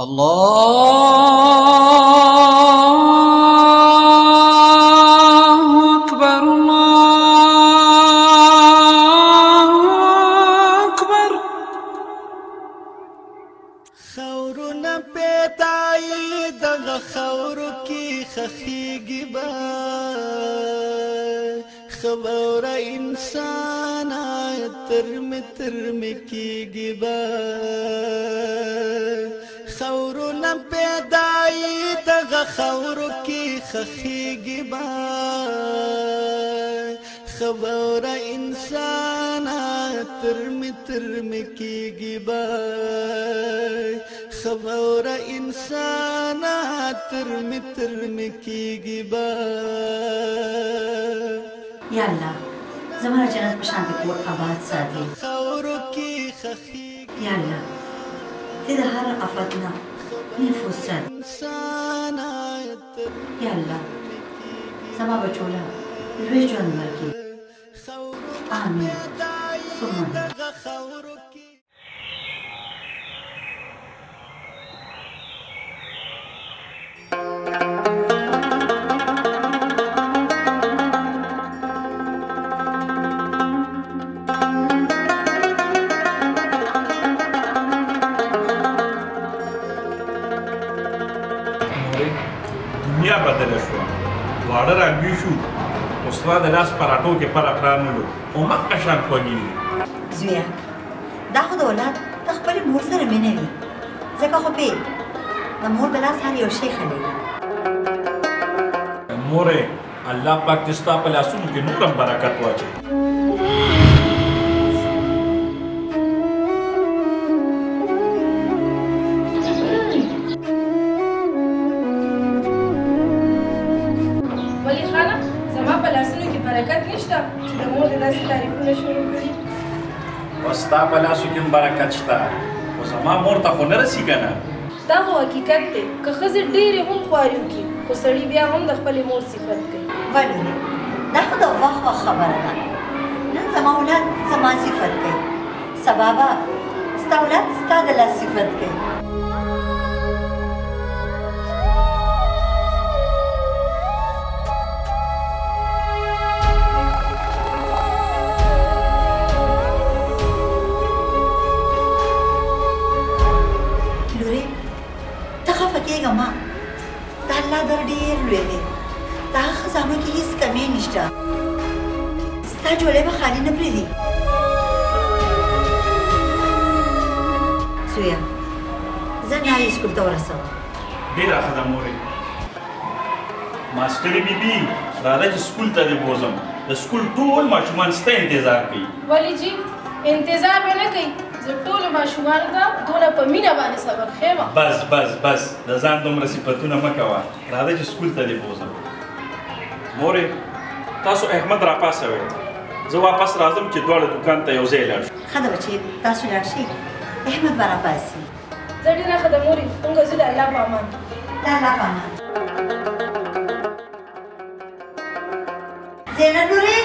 الله أكبر الله أكبر خورنا بيتاي دغ خوركي خخيجي با خبر إنسان ترمي ترمي كيجي با خورو نا پیدائی دغا خورو کی خخیگی با خبر انسانا ترمی ترمی کیگی با خبر انسانا ترمی ترمی کیگی با یا اللہ زمارا جنت پشان دکور آباد ساتھی خورو کی خخیگی یا اللہ إذا هر أفضنا نفوسنا يلا سما بچولا روح جون مركي آمين سمان وسلا د لاس پراټو کې پر اقرانولو او مکه شان خوږي زویا دا خو د اولاد د خپل مور سره مینه وي ځکه خو به د مور د لاس هر یو شی خلي مورې الله پاک دې ستا په لاسونو کې نور هم برکت واچي ولې خاله زما په لاسونو کې برکت نشته چې د مور د داسې تعریفونه شروع کړي او ستا په لاسو کې هم برکت شته خو زما مور ته خو نه رسي که نه دا خو حقیقت دی که ښځې ډېرې هم خواري وکړي خو سړي بیا هم د خپلې مور صفت کوي ولې دا خو د وخت وخت خبره ده نن زما اولاد زما صفت کوي سبا به ستا اولاد ستا د لاس صفت کوي ما دا الله در ډېر لوی دی دا خزانه کې هیڅ کمی نشته ستا جولۍ به خالي نه پرېږدي زویه زه نارې سکول ته ورسوه ډېره ښه ده مورې ماسټرې بیبي راځه چې سکول ته دې بوځم د سکول ټول ماشومان ستا انتظار کوي ولې جي انتظار به نه کوي زه ټولو ماشومانو ته دونه په مینه باندې سبق ښیمه بس بس بس د ځان دومره صفتونه مه کوه راځه چې سکول ته دې بوځم مورې تاسو احمد راپاسوئ زه واپس راځم چې دواړه دوکان ته یو ځای لاړ شو ښه ده بچې تاسو لاړ شئ احمد به راپاسي زه ډېره ښه ده مورې موږ زه د الله په امان د الله په امان زینب لورې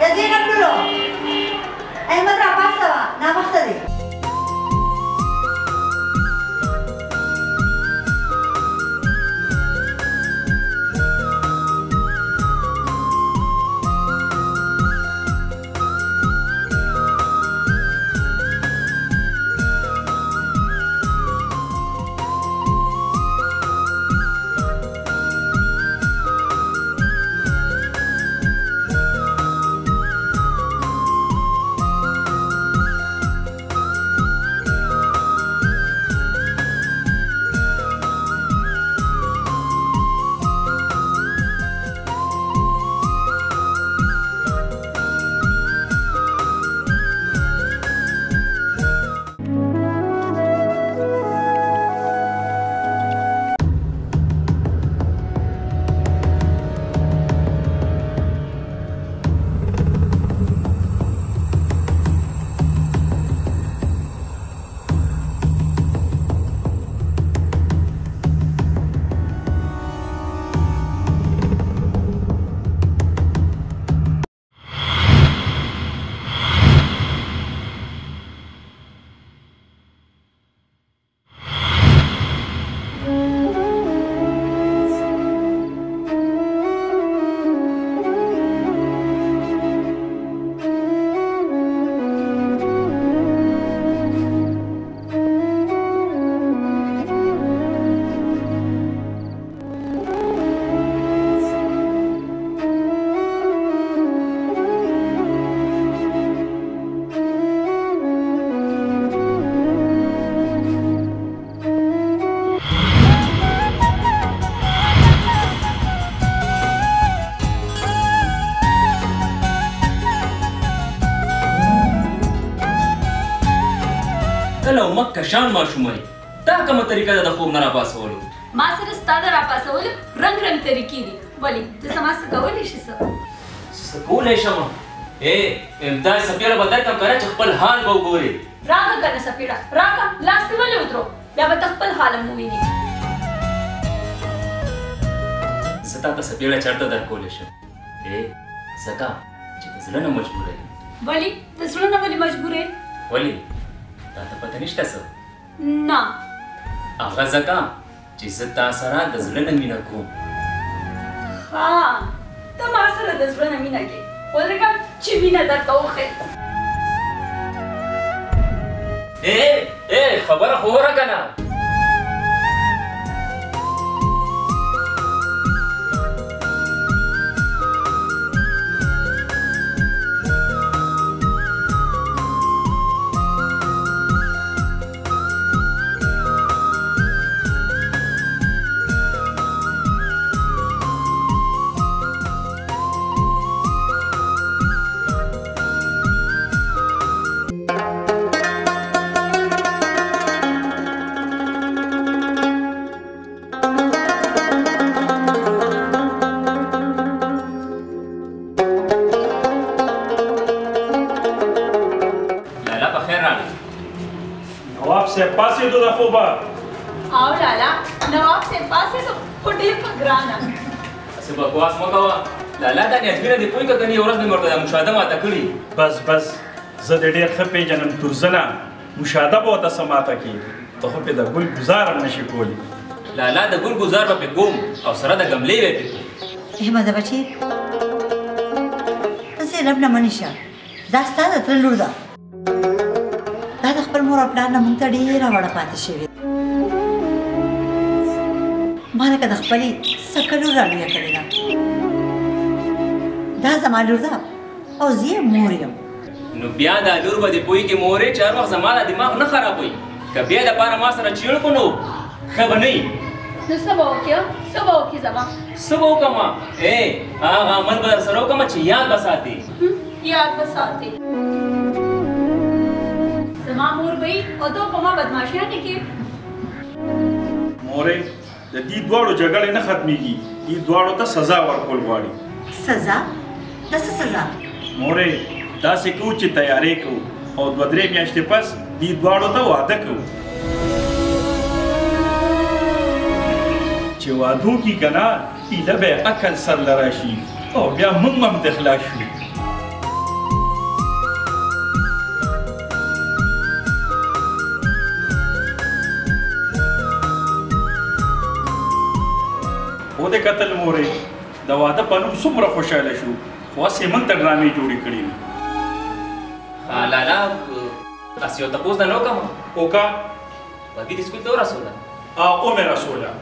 یا زینب لورو احمد راپاسوه ناوخته دی کله مکه شان ما شومای دا کومه طریقه ده خوب نه را پاسولو ما سره ستاده را پاسولو رنگ رنگ طریقې دي ولی ته سماس کولی شې څه کولی شم اے امدا سپیره بدای کم کرا چې خپل حال وګوري راغه کنه سپیره راغه لاس ته ولې وترو بیا به خپل حال مو ویني زتا ته سپیره چرته درکول شي اے زکا چې زلنه مجبوره ولی ته زلنه ولی مجبوره ولی تا ته پته نشته څه نه هغه زکا چې زتا سره د زلنه مینه کوم ها ته ما سره د زلنه مینه کې ولګم چې مینه درته وخه اے اے خبره خوره کنه بس بس زه د ډېر خپې جنم ترزنه مشاهده به ورته سماته کېږي ته خو پې د ګل ګزار هم نشي کولی لالا د ګل ګزار به پې کوم او سره د ګملې به پې احمده بچې داسې لبله مه نشه دا ستا د تره لور ده دا د خپل مور او پلار نه موږ ته ډېره وړه پاتې شوې ما لکه د خپلې سکه لور رالویه کړې ده دا زما لور ده او زه موریم نو بیا دا لور به د پوی کې مورې چار وخت زما د دماغ نه خرابوي که بیا د پاره ما سره چیړ کو نو ښه به نه وي نو څه به وکړو څه به وکړي زما څه به وکړم اې هغه عمل به درسره وکړم چې یاد به ساتې یاد به ساتې زما مور به یې او دو په ما بدماشي نه کوي مورې د دې دواړو جګړې نه ختمېږي دې دواړو ته سزا ورکول غواړي سزا داسې سزا مورې داسې کوو چې تیاری کوو او دوه درې میاشتې پس دې دواړو ته واده کوو چې واده وکړي که نه ایله به یې عقل سرله راشي او بیا موږ هم دخلا شو ودې کتل مورې د واده په نوم څومره خوشحاله شو واسه من ته ډرامې جوړې کړې وي ها لالا تاسو یو تپوس نه وکم اوکا باقي دې سکول ته ورسوله او مې رسوله ها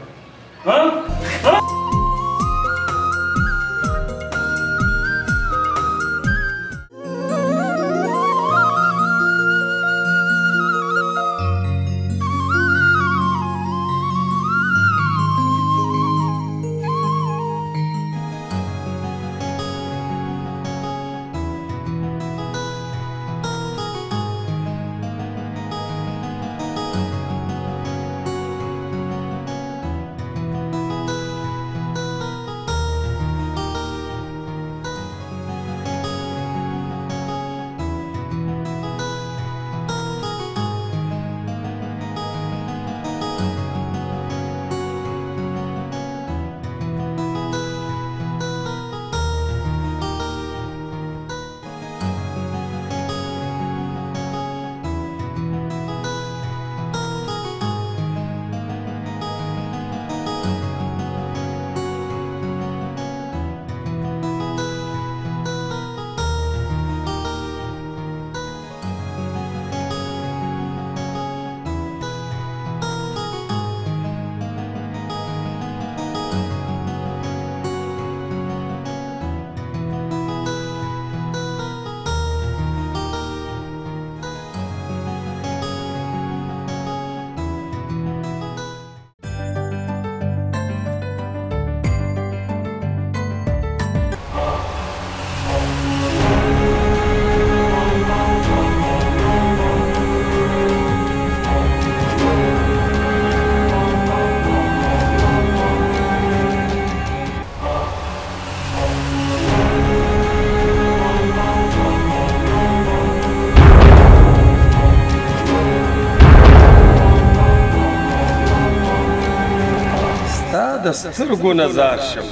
دسترگو نزار شم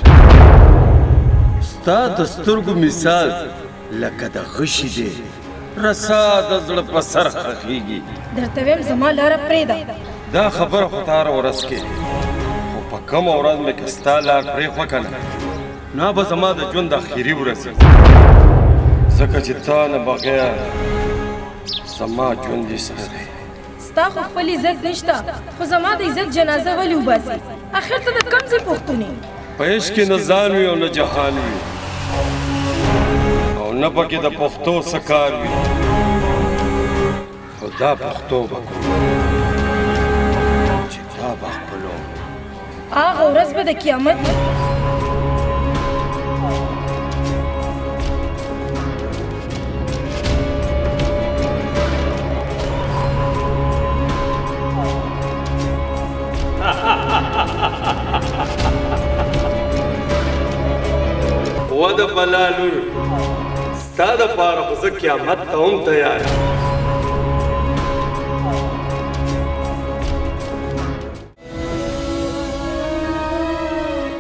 ستا دسترگو مثال لکه د غشی دی رسا د زړه په سر خخیږي درته ویم زما لاره پرېږده دا خبره خو تا راورس کې خو په کومه ورځ مې که ستا لار پرېښوه که نه نه به زما د ژوند اخري ورځ ځکه چې تا نه بغیر زما ژوند ایسته دی ستا خو خپل عزت نشته خو زما د عزت جنازه ولې وباسي اخر ته د کوم ځای پوښتون یې په عشق کې نه ځان وي او نه جهان وي او نه پکې د پښتو څه کار وي خو دا پښتو به کوو چې دا به خپلو هغه ورځ به د قیامت ود بلالور ستا د پاره خو زه قیامت ته هم تیار یم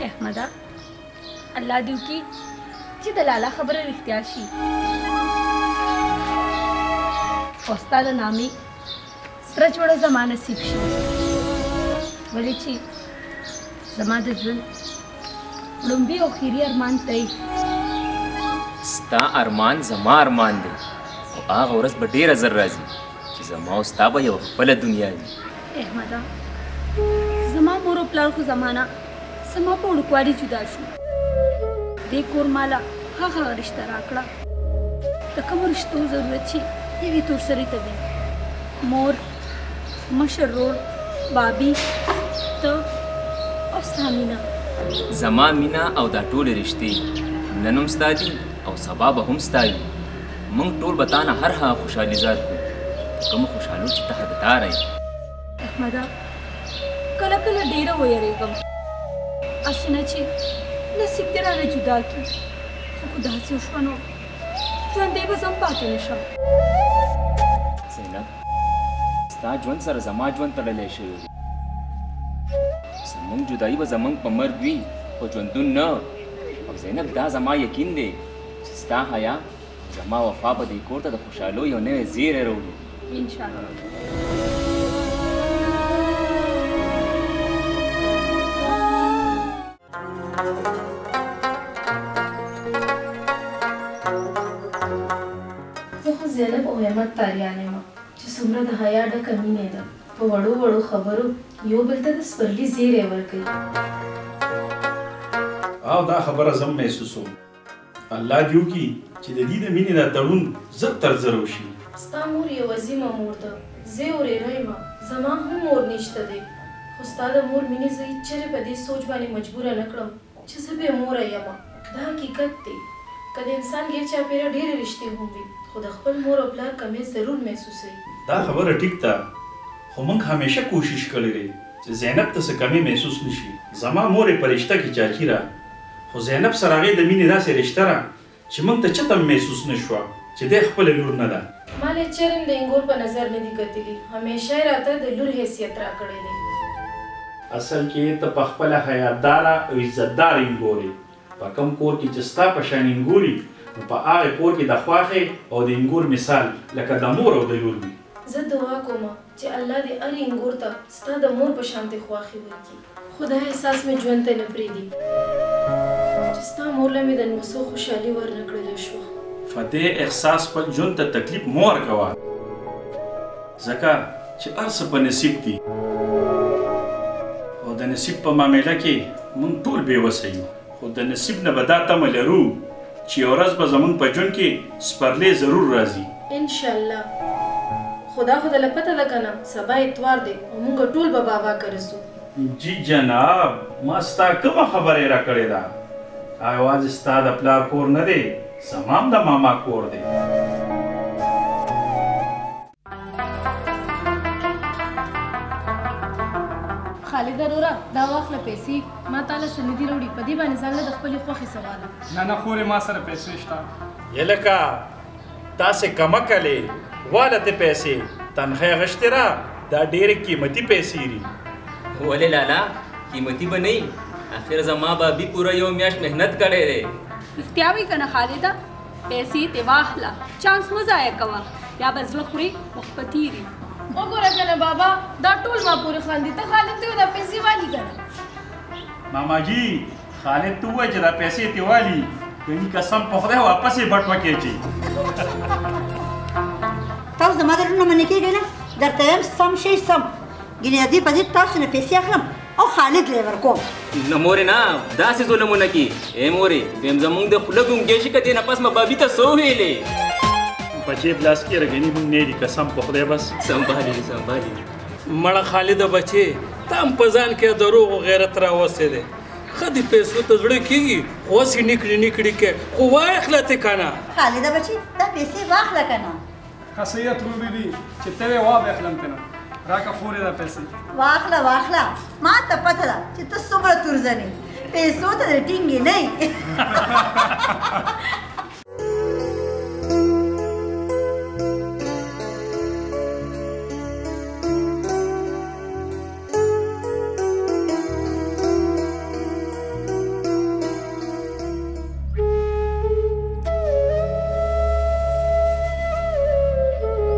احمده الله دې وکړي چې د لالا خبره رښتیا شي او ستا د نامې سره جوړه زما نصیب شي ولې چې زما د ژوند لومبی او خیری ارمان تی ستا ارمان زما ارمان دی او هغه ورځ به ډېره زر راځي چې زما او ستا به یوه خپله دنیا وي احمده زما مور او پلار خو زما نه زما په وړوکوالي جدا شو دې کور ماله هغه رشته راکړه د کومو رشتو ضرورت چې یوې تور سرې ته وي مور مشر رور بابي ته او ستا مینه زما مینا او دا ټول رشتې نن هم ستا دي او سبا به هم ستا وي موږ ټول به تا نه هر هغه خوشحالي زار کړو کومو خوشحالو چې ته حقدار یې احمده کله کله ډېره ویرېږم هسې نه چې نصیب دې رانه جدا کړي خو خو داسې وشوه نو ژوندی به زه هم پاتې نه شم زینب ستا ژوند سره زما ژوند تړلی شوی دی زمونږ جدایي به زمونږ په مرګ وي خو ژوندون نه او زینب دا زما یقین دی چې ستا حیا زما وفا به دې کور ته د خوشحالو یو نوی زیری راوړي زه خو زینب او همت تاریان یم چې څومره د حیا ډکه مینې ده په وړو وړو خبرو یو بل ته د سپرلي زیری ورکوي او دا خبره زه هم محسوسوم الله دې وکړي چې د دې د مینې دا تړون زر تر زر وشي ستا مور یو عظیمه مور ده زه یې ورېره یم زما هم مور نشته دی خو ستا د مور مینې زه هېچرې په دې سوچ باندې مجبوره نه کړم چې زه بې موره یم دا حقیقت دی که د انسان ګیر چاپېره ډېرې رشتې هم وي خو د خپل مور او پلار کمی ضرور محسوسوي دا خبره ټیک ده خو موږ همیشه کوشش کړی دی چې زینب ته څه کمی محسوس نشي زما مور یې په رشته کې چاچي ده خو زینب سره هغې د مینې داسې رشته ده چې موږ ته چاته محسوس نه شوه چې دی خپله لور نه ده ما له چېرې د انګور په نظر نه دي کتلي همیشه یې راته د لور حیثیت راکړی دی اصل کې ته په خپله حیاتداره او عزتدار انګور یې په کوم کور کې چې ستا په شان انګور یي نو په هغې کور کې د خواښې او د انګور مثال لکه د مور او د لور وي زه دعا کوم چې الله دې هر انګور ته ستا د مور په شان ته خواښي ورکړي خو دا احساس مې ژوند ته نه پرېږدي چې ستا مور له مې د نوسو خوشحالي ورنه کړلی شوه فتح احساس خپل ژوند ته تکلیف مه ورکوه ځکه چې هر څه په نصیب دي او د نصیب په معامله کې موږ ټول بېوسه یو خو د نصیب نه به دا تمه لرو چې یوه ورځ به زموږ په ژوند کې سپرلی ضرور راځي انشاءالله خدا خدا لپته ده که نه سبا اتوار دی او موږ ټول به بابا کرسو جی جناب ما ستا کومه خبره یې راکړې ده هغه یوازې ستا د پلار کور نه دی زما هم د ماما کور دی خالده روره دا واخله پیسې ما تاله څه نه دي راوړي په دې باندې ځان له د خپلې خوښې سواله نه نه خورې ما سره پیسې شته یا لکه تاسې کمکلې والته پیسې تنخواه غشتې را دا ډېرې قیمتي پیسې دي ولې لالا قیمتي به نه आखिर जमा भाभी पूरा योम याश मेहनत करे रे त्यावी कना खालिदा पैसे ते वाहला चांस मजा आया कवा या बजल खुरी मुखपती रे ओ गोरा कना बाबा दा टोल मा पूरी खांदी त खालिद तू ना पैसे वाली करा मामा जी खालिद तू वे जरा पैसे ते वाली कनी कसम पखरे वापस ही बटवा के जी तौ जमा दर न मने के गना दर तयम सम शे सम गिने दी पजी तौ से पैसे खलम او خالد ليفركوم نمورنا داسي ظلمونكي اي موري بهم زمون ده خلقون جيشي كدينا بس ما بابيتا سوهيلي بچي بلاسكي رغني مون نيدي قسم په خدای بس سنبالي مړه خالد بچي تم پزان کې دروغ او غیرت را وسیله خدي پیسو ته زړه کیږي اوسې نکړي کې خو واخلته کنا خالد بچي دا پیسې واخله کنا خاصیت مو بيبي چې ته واخله کنا راکا فورې دا پیسې واخلا ما ته پته ده چې ته څومره تورځنې پیسو ته ټینګې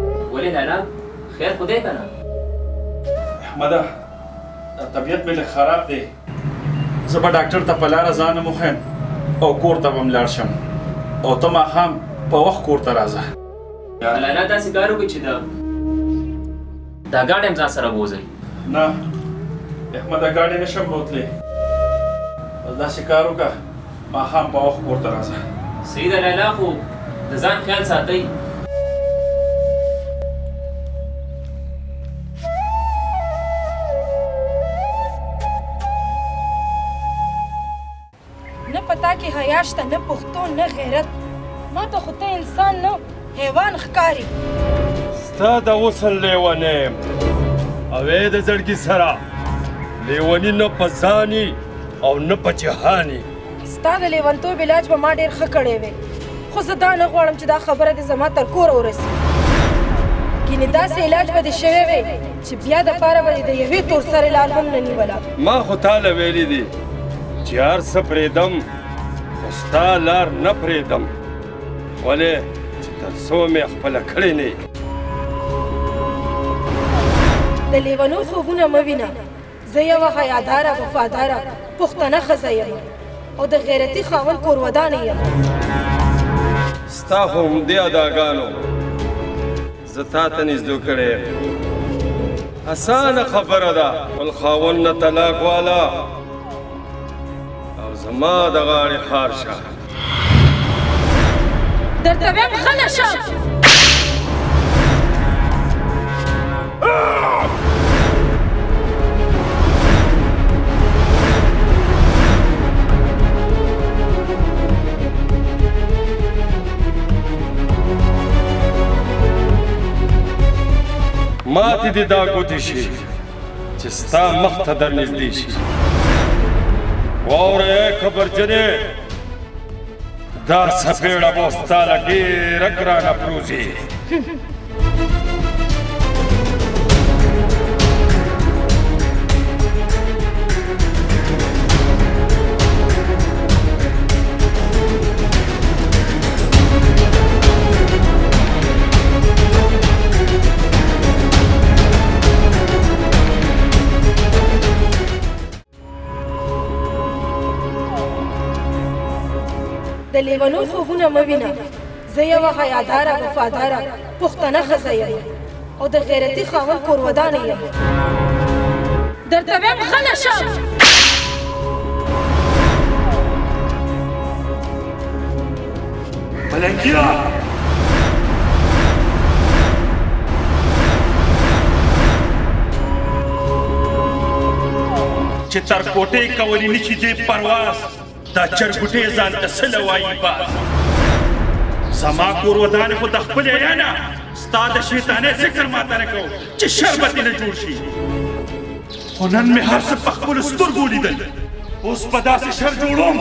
نه ولې دانا خیر خدای کنه مدا طبيعت مې خراب دي زبر ډاکټر ته پلار ځان مخم او کور ته بملار شم او ته ما هم په وخت کور ته راځه یا لاله دا سیګارو کې چې دا ګاډم ځا سره بوزي نه احمد دا ګاډې نشم بوتلې دا سیګارو کا ما هم په وخت کور ته راځه سیده لاله خو د ځان خیال ساتي حیاشت نه پختون نه غیرت ما ته خو ته انسان نه حیوان ښکاری ستا د غسل لیونی اوې د زړګي سره لیونی نه پزانی او نه پچهانی ستا د لیونتوب علاج به ما ډېر ښه کړی وی خو زه دا نه غواړم چې دا خبره دې زما تر کوره ورسي کینې داسې علاج به دې شوی وی چې بیا دپاره به دې د یوې تور سرې لار هم نه نیوله ما خو تاله ویلي دي چې هر څه پرېږدم ستا لار نه پرېږدم ولې چې تر څو مې خپله کړې نه یې د لیونو خوبونه مه وینه زه یوه حیاداره وفاداره پښتنه ښځه یم او د غیرتي خاوند کورودانه یم ستا خو همدې اداګانو زه تا ته نږدې کړی یم اسانه خبره ده خپل خاوند نه طلاق واله زما د غاړې خار شه درته ویم غله شه ماتې دې دا ګوتې شي چې ستا مخ ته در نږدې شي اور ایک خبر جنے دا سپیڑا بوستا لگی رکرانا پروزی د لیونو خوبونه مه وینه زه یوه حیاداره وفاداره پښتنه ښځه یم او د غیرتي خاوند کورودانه یم درته ویم غله شه ملنګیا چې تر کوټې کولی نه شي دې پرواز دا چرګوټی ځان ته څه له وایي باز زما کور ودان خو د خپل ایانا ستا د شیطانې ذکر ماته نه کوو چې شربتې نه جوړ شي خو نن مې هر څه په خپلو سترګو ولیدل اوس په داسې شر جوړوم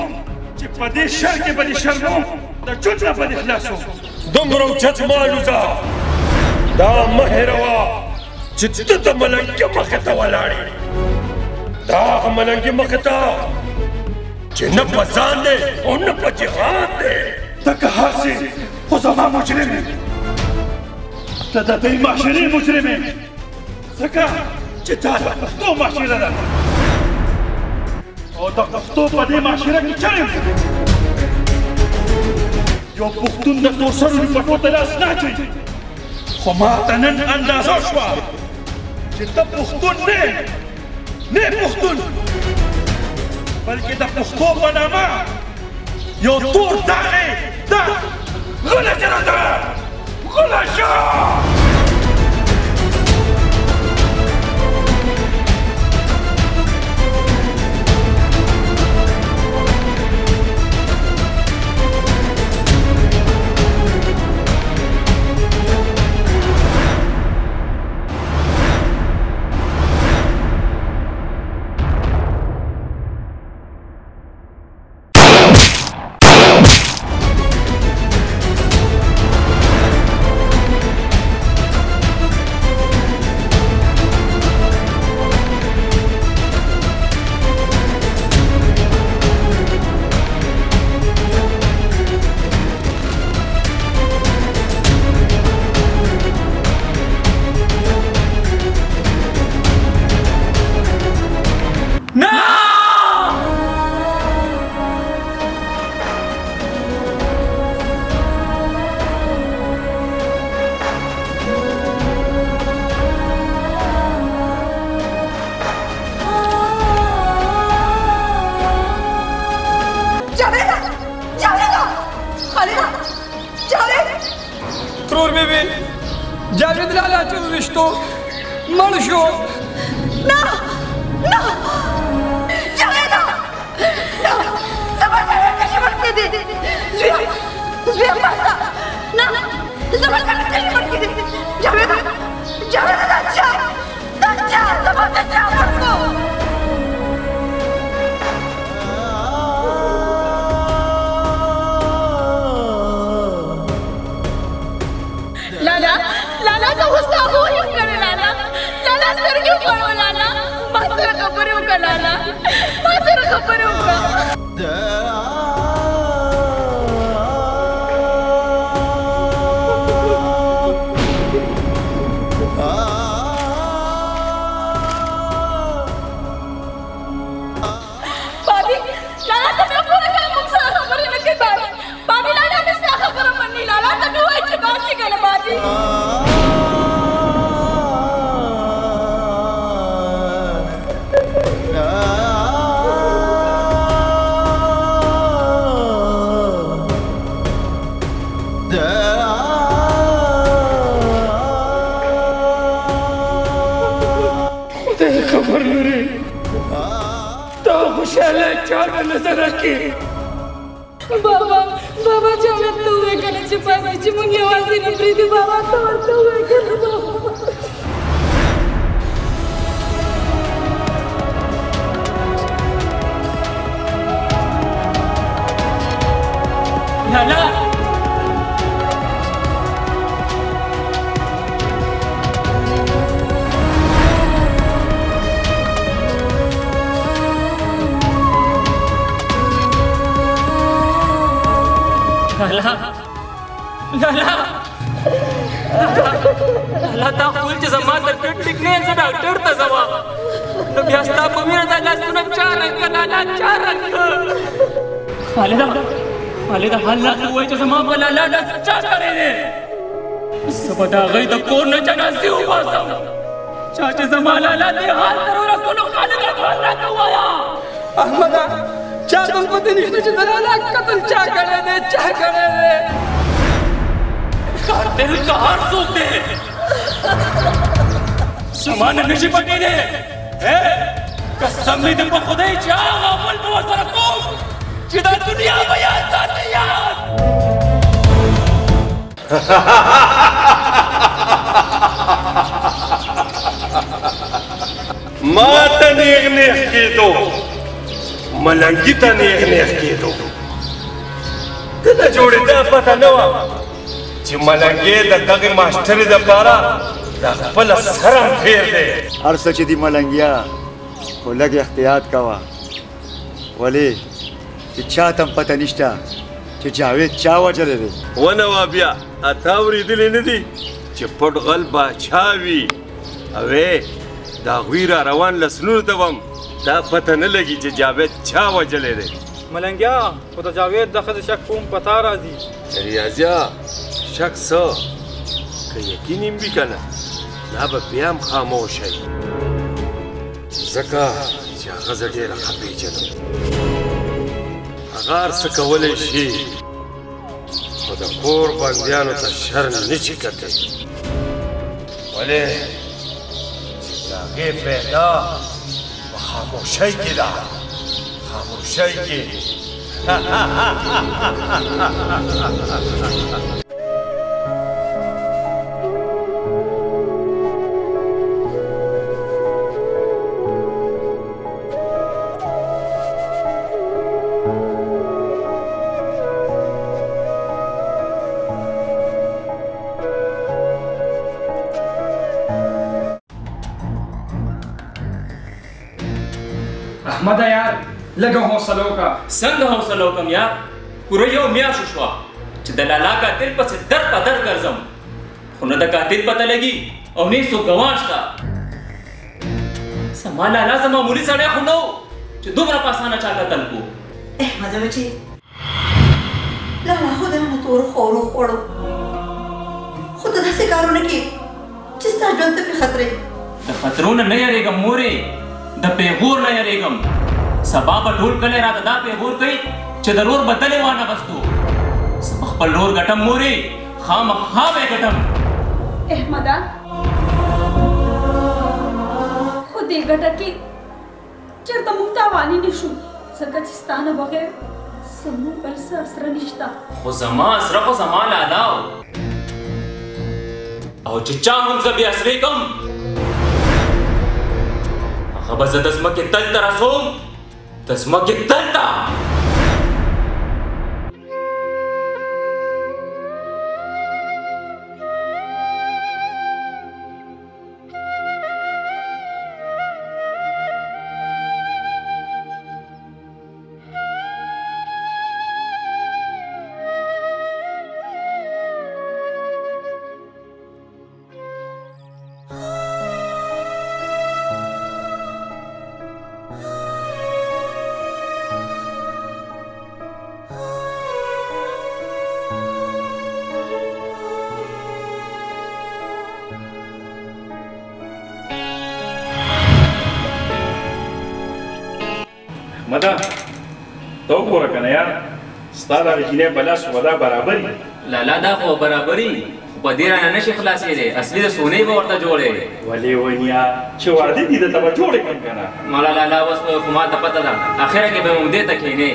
چې په دې شر کې به دې شرموم د چوټ نه به دې خلاصوم دومره اوچت مه الوځه دا مه هېروه چې ته د ملنګې مخې ته ولاړې دا هغه ملنګې مخې ته जिन्न पसंद है उन्न पर जिहाद है तक हासे खुजमा मुजरिम तदा दिल माशरे मुजरिम सका जिता तो माशरे दा और तक तो बदे माशरे की चरिम जो पुख्तून दा तो सर पटो तलाश ना चाहिए खुमा तनन अंदाज़ा शवा जिता पुख्तून ने पुख्तून بلکہ دا پختو بناما یو تور داغی دا غلہ جرہ دا غلہ شرہ मास्टर दा पारा दा पल सर फेर दे हर सच दी मलंगिया को लगे एहतियात कावा वली تشا تم پتا نشتا چې جاوید چا وجل دی و نه وا بیا اتاوري دلې نه دي چې پټغل باچاوي اوې دا غویرا روان لسلور دوم دا پته نه لګي چې جاوید چا وجل دی ملنګیا خو دا جاوید د خزه شک کوم پتا راځي ریاضیا شک سو که یقین هم وکنه دا به بیا هم خاموش شي ځکه چې خزه ډېره خپې جنم غار سکولې شي خو د کور بندیانو ته شر نه شي کتل ولې چې د هغې پیدا په خاموشۍ کې ده خاموشۍ کې احمد یار لګه حوصله وکړه څنګه حوصله وکم یار پوره یو میاشت شوه چې د لالا قاتل پسې در په در ګرځم خو نه د قاتل پته لګي او نه څوک ګواه شته زما لالا زما معمولي سړی خو نه و چې دومره په اسانه چا قتل کړو احمده بچې لالا خو د تور خورو خوړو خو ته داسې کارونه کې چې ستا ژوند ته پې خطرې د خطرونه نه یارېږم مورې د پیغور نه یریګم سبا به ټول کله راته دا پیغور کوي چې ضرور بدلې وانه غستو سبا خپل لور غټم موري خامخا به غټم احمده خو دې غټه کې چېرته موږ تاواني نشو ځکه چې ستا نه بغیر زموږ بل څه اسره نشته خو زما اسره خو زما لالا او چې چا هم زه بې اسرې کم خبر زه د ځمکې تل ته رسوم د ځمکې تل ته ستاره جنې بلاس ودا برابرۍ لا لا دا خو برابرۍ په دې رانه نشي خلاصې دي اصلي د سونې به ورته جوړې ولې ونیا چې وعده دې ته به جوړې کړم کنه مالا لا لا وس خو ما ته پته ده اخره کې به موږ دې ته کینې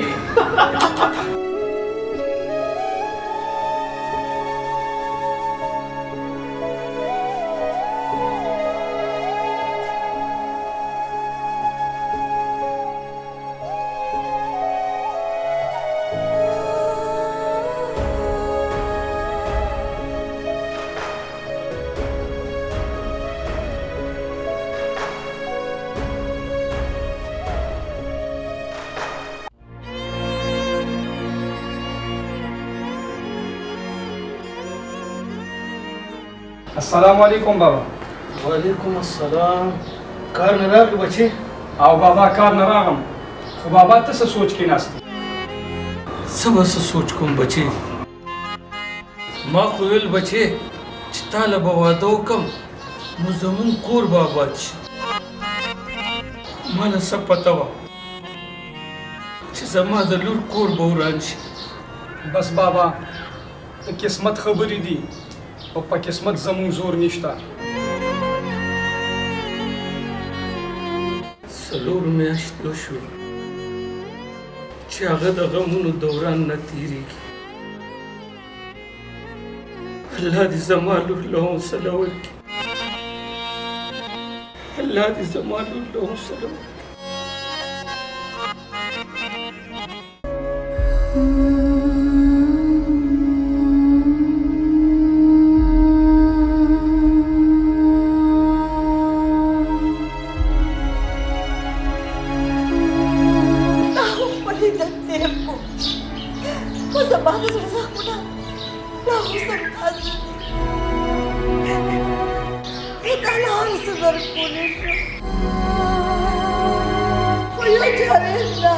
السلام علیکم بابا وعلیکم السلام کار نه راغلی بچی او بابا کار نه راغم خو بابا ته څه سوچ کې ناست څه به سوچ کوم بچی ما خو ویل بچی چې تاله به واده وکم نو زمون کور به آباد شي ما نه څه پته وه چې زما د لور کور به وران شي بس بابا د قسمت خبرې دي او په قسمت زموږ زور نشته څلور میاشتې وشوې چې هغه د غمونو دوران نه تېرېږي الله دې زما لور له حوصله ورکړي الله دې زما لور له حوصله ورکړي الحال صدر كونيشة خويا جارينا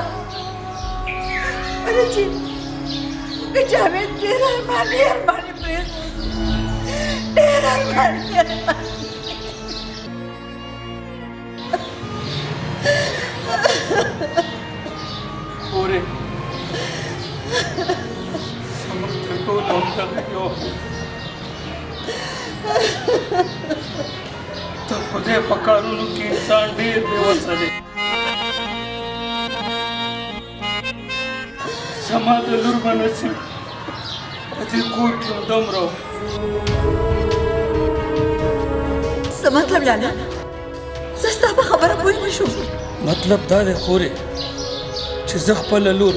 أنا جي نجامي دير المالي المالي بريد دير المالي أوري سمحت لكو لو تغيو तो खुदे पकारूं की इंसान ढेर बेवसले समाज लुर्बन से अति कोट दम रो समझ लग जाने सस्ता पर खबर कोई नहीं शो मतलब दाद खोरे चीज़ खपल लूर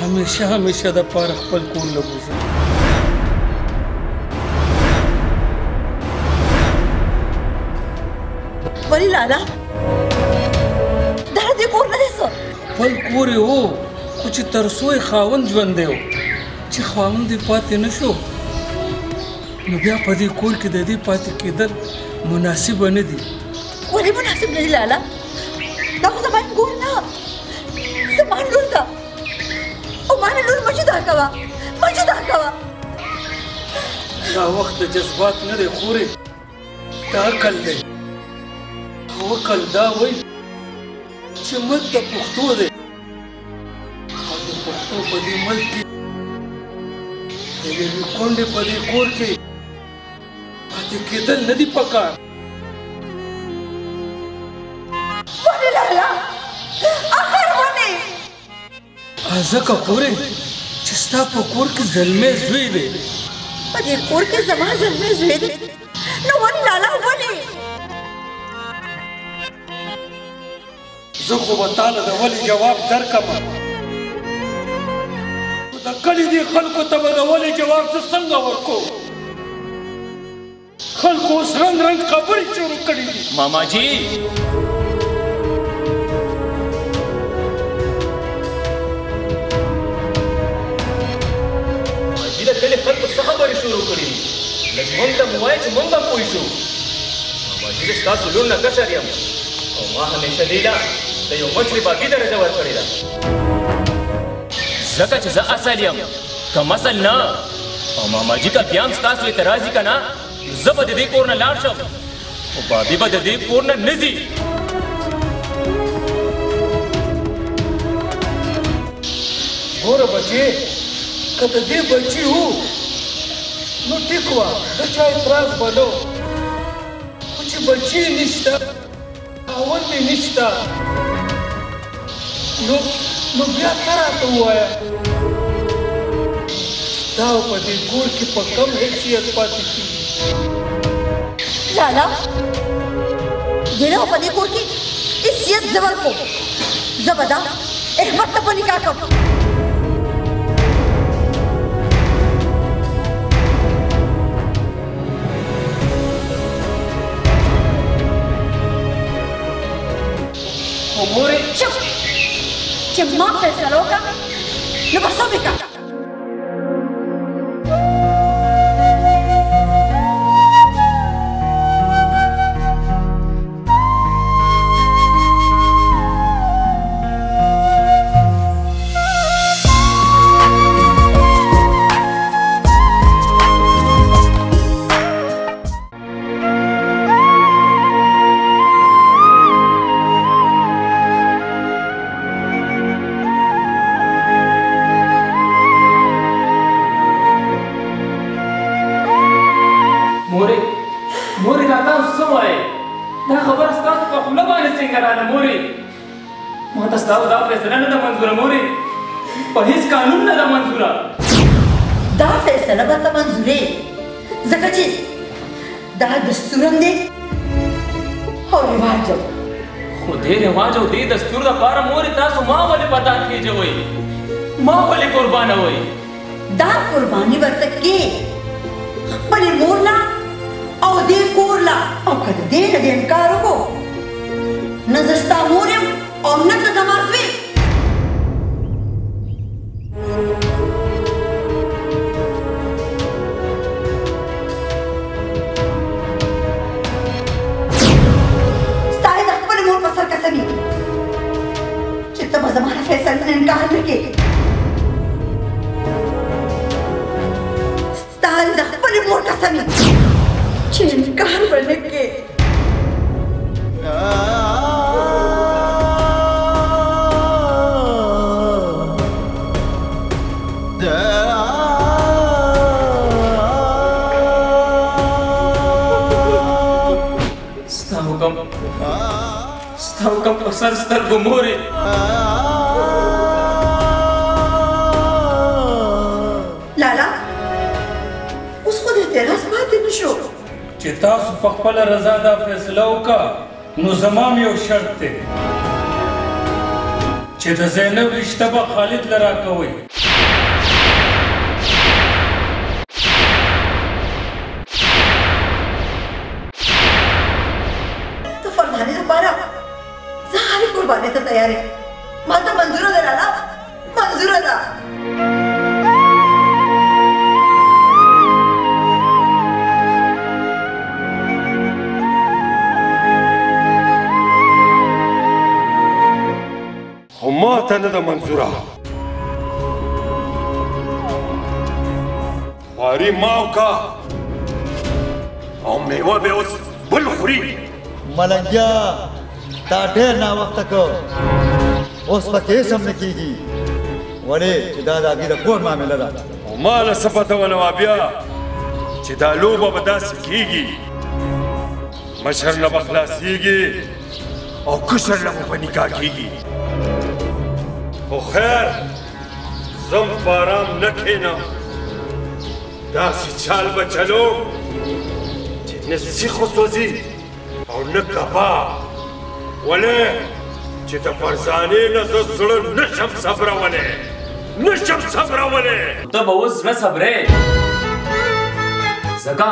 हमेशा हमेशा द पार खपल कौन लगूँ ولی لالا داره دی کور ندیسو پل کوری او کچی ترسوی خاون جونده او چی خاون دی پاتی نشو نو بیا پا دی کور که دی پاتی که در مناسب ندی ولی مناسب ندی لالا دا خو زمان گور نا زمان لور دا او مانا لور مجو دا کوا دا وقت جذبات نده خوری دا اکل دی وکل دا وی چې ملک د پښتو دی او د پښتو په دې ملک کې د دې کونډې په دې کور کې پاتې کېدل نه دي پکار ولې لالا اخر ونې ځکه خورې چې ستا په کور کې زلمی زوی دی په دې کور کې زما زلمی زوی دی نو ولې لالا ولې زه خو به تاله د ولې جواب درکمه خو د کلي دې خلکو ته به د ولې جواب زه څنګه ورکوم خلکو اوس رنګ رنګ خبرې شروع کړي دي ماما جي د کلي خلکو څه خبرې شروع کړي دي لږ موږ ته مو وایه چې موږ به پوه شو ماما جي زه ستاسو لور نه کشر یم او ما همیشه لیله ته یو مشري باقي درجه ورکړې ده ځکه چې زه اصل یم که مسل نه او ماماجي که بیا هم ستاسو اعتراض وي که نه زه به د دې کور نه لاړ شم خو بابي به د دې کور نه نه ځي ګوره بچې که د دې بچي و نو ټیک وه د چا اعتراض به نه و خو چې بچي نشته خاون مې نشته نو بیا ته راته ووایه دا په دې کور کې په کم حیثیت پاتې کېږي لالا ګیله په دې کور کې حیثیت زه ورکوم زه به دا احمد ته په نکاح کوم اموري شوف چې ما فیصله وکړه نو بس وکړه जमाना फैसल से इनकार करके ताल दखपले मोर का सनी इनकार करने के ستا حکم سر سترگو موری لالا اس خود اعتراض پاتی نشو چه تاسو پخپل رضا دا فیصله وکا نو زمام یو شرط دی چې د زینب رشته به خالد لرا کوئ तैयार है माता मंजूर है लाला मंजूर है माता ने तो मंजूरा हमारी माँ का और मेवा बेवस बुलखुरी मलंगिया ताठे ना वक्त को उस पके समने कीगी वरे चिदा दागी रखो मामला दा माल सफत वन वाबिया चिदा लोब बदा सकीगी मशर न बखलासीगी और कुशर न बनिका कीगी ओ खैर जम पाराम न खेना दासी चाल बचलो जितने सिख सोजी और न कबा وله چې د فرزانې نه زه زړه نشم صبرولی نشم صبرولی ته به اوس زړه صبرې ځکه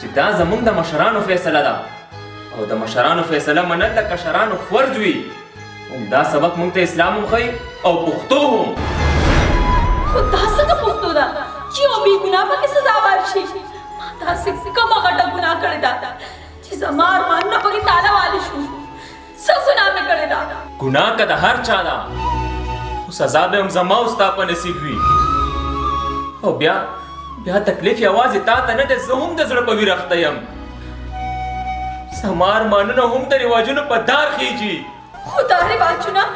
چې دا زموږ د مشرانو فیصله ده او د مشرانو فیصله منل د کشرانو فرض وي همدا سبق موږ ته اسلام هم ښیي او پښتو هم خو دا څنګه پښتو ده چې یو بې ګناه پکې سزا ورشي ما داسې کومه غټه ګناه کړې ده چې زما ارمان نه پکې تاله والی شو ससुना में करे दा गुनाह का हर चादा उस अजाब हम जमा उस्ताप नसीब हुई ओ ब्या ब्या तकलीफ आवाज ता तने दे जहम दे जड़ पवी रखते हम समार मानना हम तेरे वाजुन पदार खीजी खुदा रे वाजुना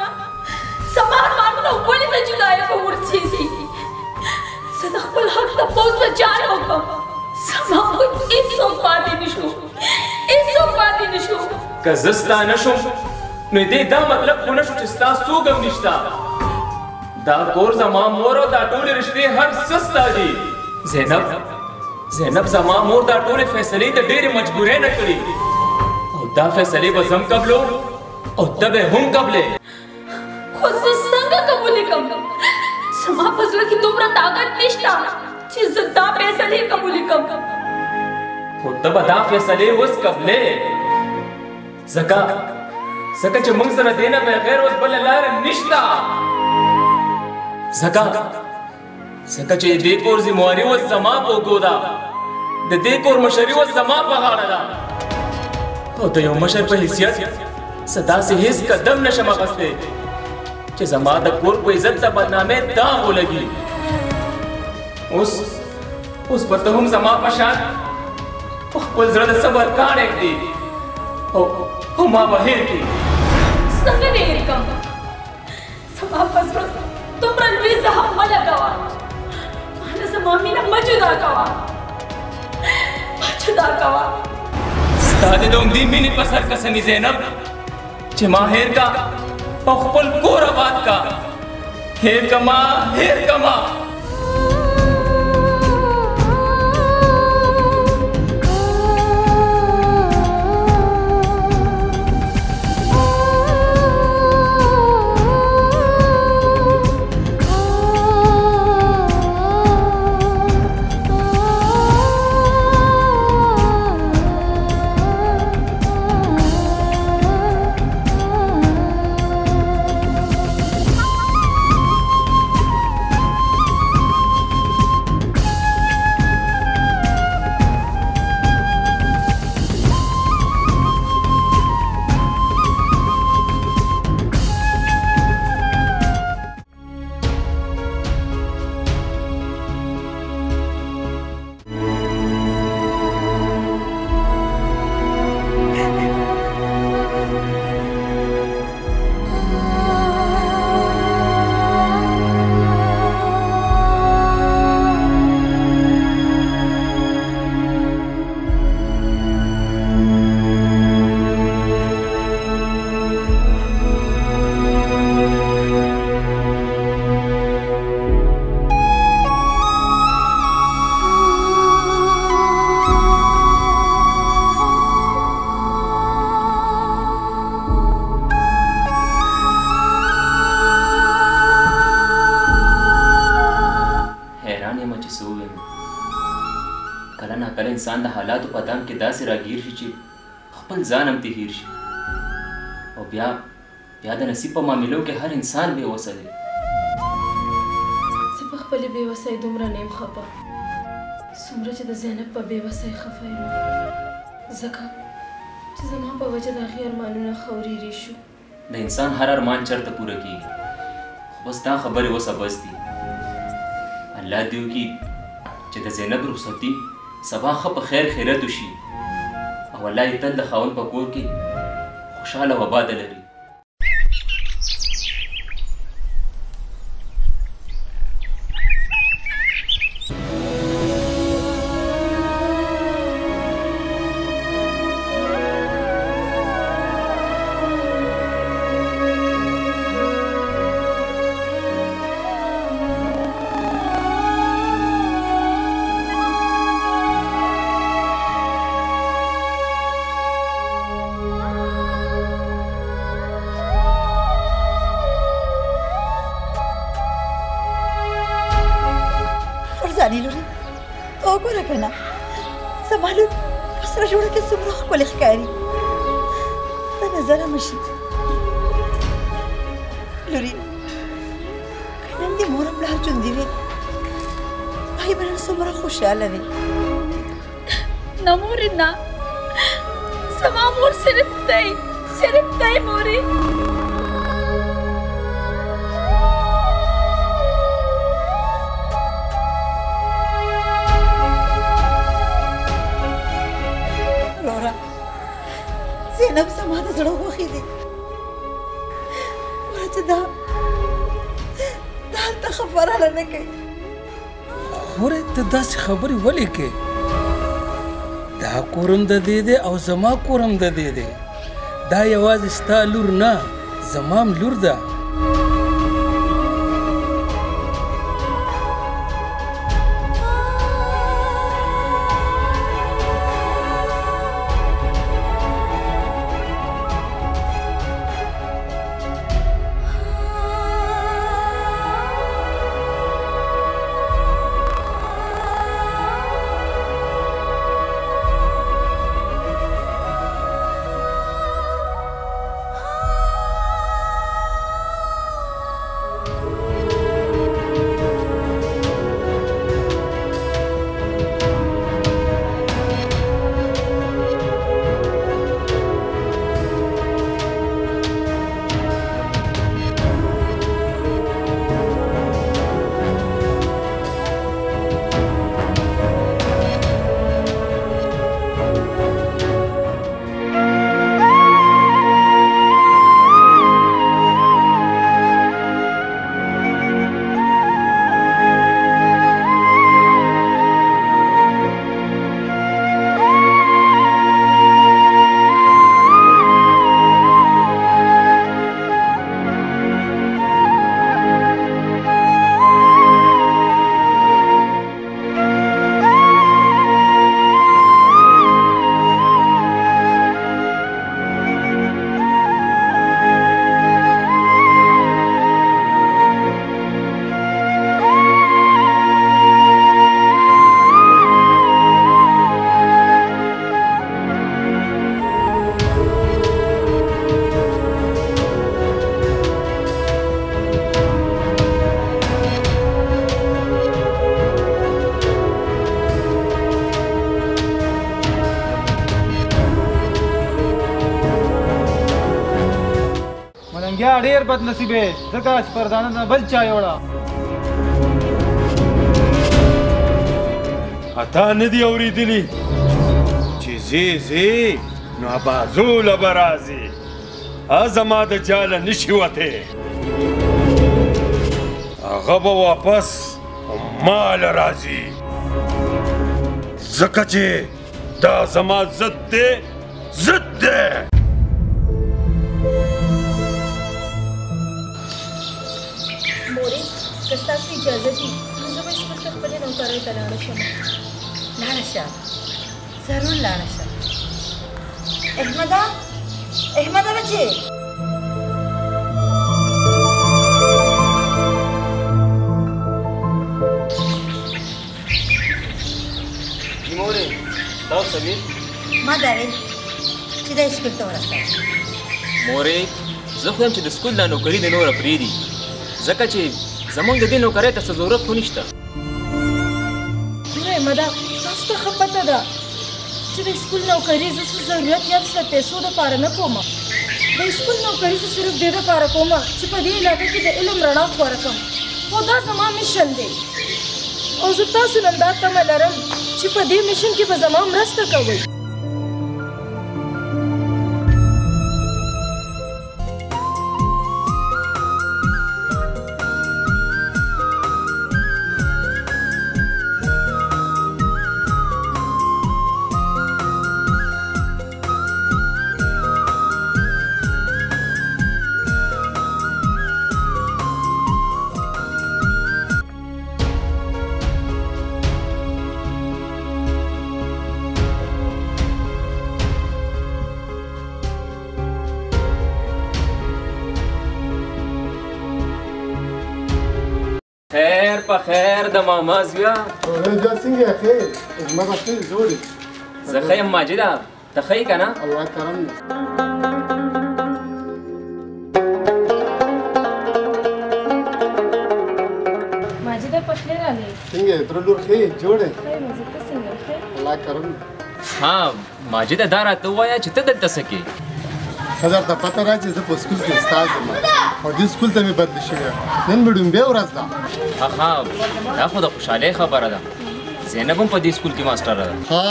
समार मानना बोली में जुलाए को उर्ची सी सदा पल हक तक पहुंच जाए होगा समा को इस सो पादी निशो که زستا نشم نو دی دا مطلب خو نشو چې ستا څوک هم نشته دا کور زما مور او دا ټولې رشتې هر څه ستا دي زینب زما مور دا ټولې فیصلې د ډېرې مجبورۍ نه کړي او دا فیصلې به زه هم قبلو او ته به هم قبلې خو زه څنګه قبولې کړم زما په زړه کې دومره طاقت نشته چې زه دا فیصلې قبولې کړم خو ته به دا فیصلې اوس قبلې زکا چې موږ سره دینه بغیر اوس بل لار نشته زکا چې دې کور ذمہواري و زما په ګودا د دې کور مشري و زما په غاړه ده او د یو مشر په حیثیت صدا سي هیڅ قدم نشم اخسته چې زما د کور په عزت ته بدنامي دا ولګي اوس په ته هم زما په شان خپل زړه د صبر کار دی او ما بهر کې څنګه نه هېر کم سما په زړه دومره لوی زخم مه لګوه مانه زما مینه مه جدا کوه ستا د دومدې مینې په سر قسمي زینب چې ما هېر کا او خپل کور آباد کا هېر کما انسان د حالاتو په دام کې داسې راګیر شي چې خپل ځان هم تهیر شي. او بیا د نصیب په معاملو کې هر انسان بېوسه دی. زه په خپلې بېوسۍ دومره نه یم خفه څومره چې د زینب په بېوسۍ خفه یم، ځکه چې زما په وجه د هغې ارمانونه خوریري شو. د انسان هر ارمان چېرته پوره کېږي، خو بس دا خبرې اوسه بس دي. الله دې وکړي چې د زینب رخصتي سبا ښه په خیر خیرت وشي او الله یې تل د خاوند په کور کې خوشحاله و آباده لري. خبرې ولې کې دا کورم د دې دی او زما کورم د دې دی، دا یوازې ستا لور نه زما هم لور ده. ډیر بد نصیبه زګه سپردانه نه بل چا یوړه اته نه دی اوریدلی چې زی نو بازو لبرازي ازما د جاله نشي وته هغه به واپس مال راځي زکه چې دا زما زد تاسو اجازه دي زه به خپل خپل نوکرې ته لاړ شم. ضرور لاړ شم. احمده بچي مورې سبيل؟ ما داري چې دا سکول ته ورسېږم. مورې زه خو هم چې د سکول دا نوکري د نوره پرېږدي، ځکه چې زموږ د دې نوکرۍ ته څه ضرورت خو نشته. نه مدا تاسو ته ښه پته ده چې د سکول نوکري زه څه ضرورت یا څه پیسو دپاره نه کوم. د سکول نوکري زه صرف دې دپاره کوم چې په دې علاقه کې د علم رڼا خپره کړم، خو دا زما میشن دی او زه تاسو نن دا تمه لرم چې په دې میشن کې به زما مرسته کوئ. خیر د ماما زویا ورځ څنګه اخې زما غشتي زوري زه خیم ماجده ته خې کنه الله کرم ماجده پخله راله څنګه تر لور خې جوړه خې مزه ته څنګه خې الله کرم. ها ماجده دارا ته وایا چې ته دلته سکه خزر ته پته راځي زه په سکول کې استاد یم او د سکول ته مې بدل شوی نن مډم به ورځ ده. ها دا خو د خوشحالۍ خبره ده، زینب هم په دې سکول کې ماسټره ده. ها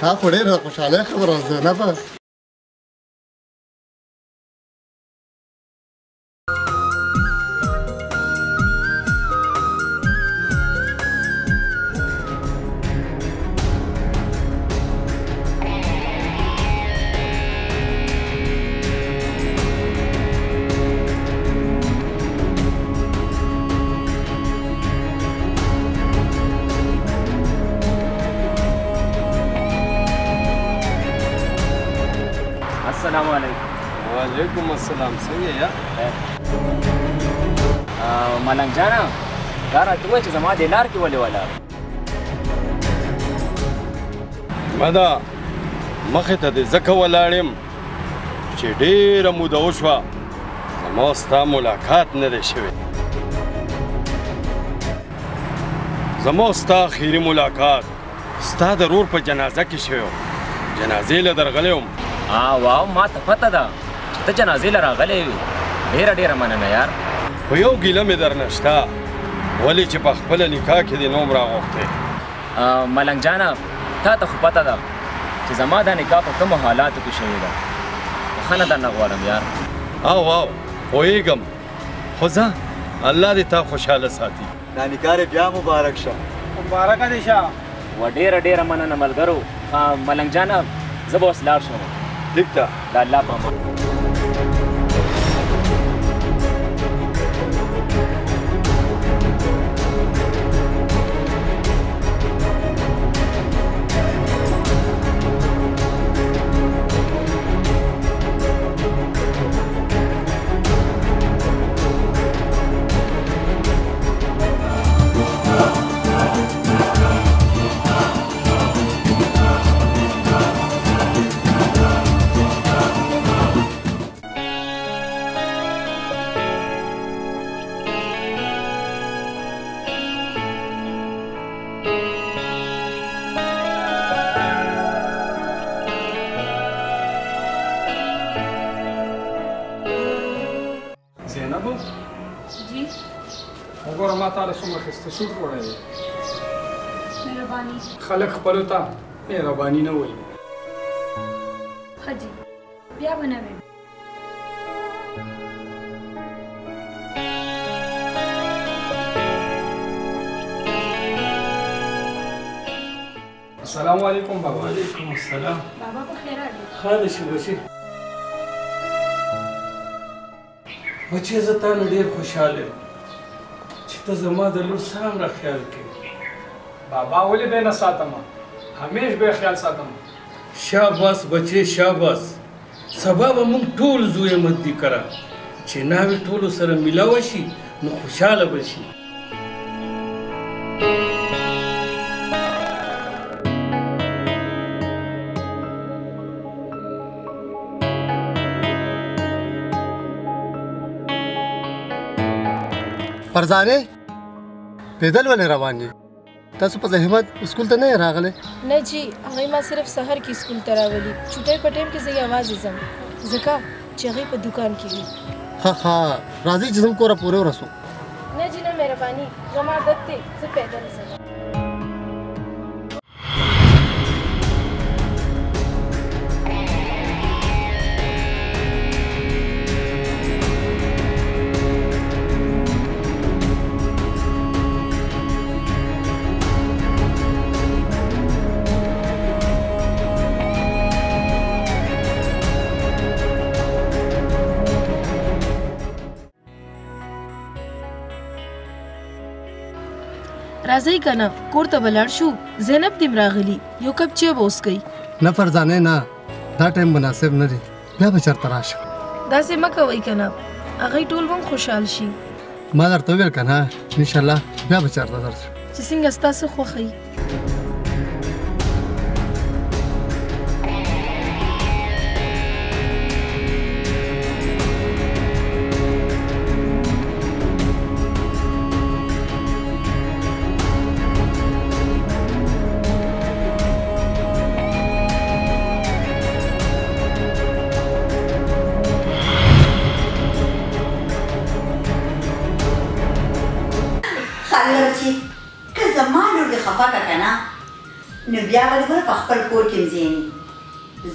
تا خو ډېره خوشحالۍ خبره ده زینبه. سلام سویه یا ملنګ جانا دا راته وایي چې زما دې لار کې ولې ولاړ مدا مخې ته دې ځکه ولاړ یم چې ډېره موده وشوه زما ستا ملاقات نه دی شوی. زما ستا اخري ملاقات ستا د رور په جنازه کې شوی و، جنازې له درغلی وم. واو ما ته پته ده ته جنازې له راغلی وي، ډېره مننه یار. خو یو ګیله مې درنه شته ولې چې په خپله نکاح کې دې نوم راغوښتی. ملنګ جانه تا ته خو پته ده چې زما دا نکاح په کومو حالاتو کې شوې ده، بخښنه درنه غواړم یار. او پوهېږم خو ځه الله دې تا خوشحاله ساتي. دا نکاح دې بیا مبارک شه. مبارکه دې شه. و ډېره مننه ملګرو. ملنګ جانه زه به اوس لاړ شم. لیک ته د الله په امان. څو وړه مهرباني خلک خپل ته مهرباني نه وایي. حاجی بیا بنوي السلام علیکم بابا. وعلیکم السلام بابا په خیر راغلی. خاله شو بچی بچی زه تا نه ډیر خوشاله ته زما د لور څومره خیال کې. بابا ولې به نه ساتم، همیش به خیال ساتم. شاباس بچې شاباس. سبا به موږ ټول زوی مدي کرا چې ناوې ټولو سره ملاو شي نو خوشاله به شي. فرزانه پیدل ولې روان دي؟ تاسو په زحمت اسکول ته نه راغله؟ نه جی، هغه ما صرف سحر کې اسکول ته راولي. چټي په ټیم کې زه आवाज زم زکه چې هغه په دکان کې ها راځي چې زم کوره پوره ورسو. نه جی نه مهرباني، زما عادت دی چې پیدل زم. راځي کنه کور ته بلړ شو. زینب تیم راغلی یو کپ چای بوس گئی. نه فرزانه نه، دا ټایم مناسب نه دی، بیا به چرته راشه. داسې مکه وای کنه هغه ټول هم خوشحال شي. ما درته ویل کنه ان شاء الله بیا به چرته درځو چې څنګه ستاسو خوخی.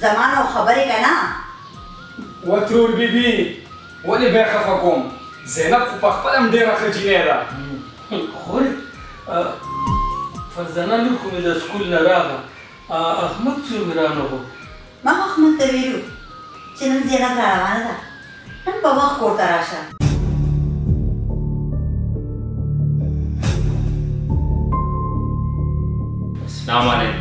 زمانو خبرې کنا وترور بیبي ولې به خفه کوم. زینب په خپل هم ډیره خجینه ده. خو فرزانه نو کومه د سکول نه راغله. احمد څومرانو ما احمد ته ویلو چې نن زینب روانه ده، نن به وخت کور ته راشه. السلام علیکم.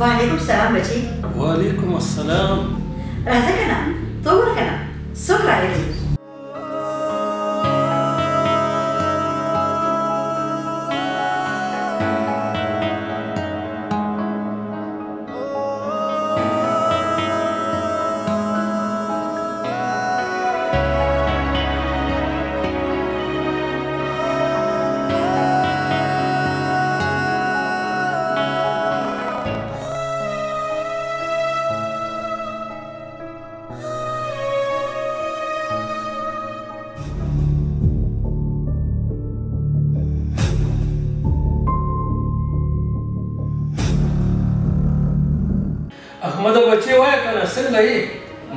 وعلیکم السلام بچی. وعلیکم السلام. راځه کنه ته وګوره کنه څوک راغلی.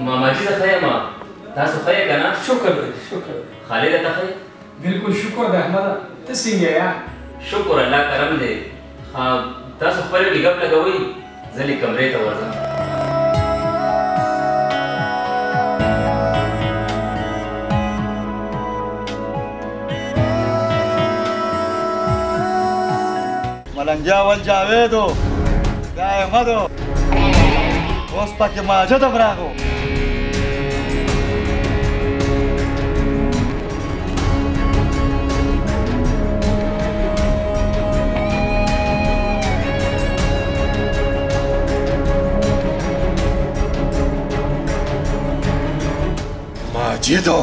ماما جی زخیه ما تاسو خیه کنه؟ شکر دی شکر دی. خالی ده ته خیه؟ بلکل شکر ده احمده. ته څنګه یا؟ شکر الله کرم دی. تاسو خپل ډیګپ لګوئ، زه لږ کمرې ته ورځم. ملنګیا ول جاویدو دا احمدو اوس پکې ماجده براغو. ماجده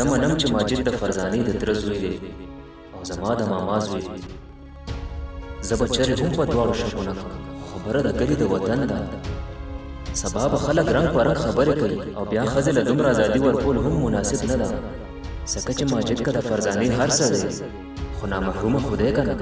زمانم چې ماجد د فرزانې د ترزوی دی او زما د ماما زوی زب چر هم په دواړو شکو نه خبره د کلی د وطن ده سبب خلک رنگ پر رنگ خبره کوي او بیا خزل دومره ازادي ورکول هم مناسب نه ده سکه چې ماجد کده فرزانه هر څه ده خو نا محروم خدای کنه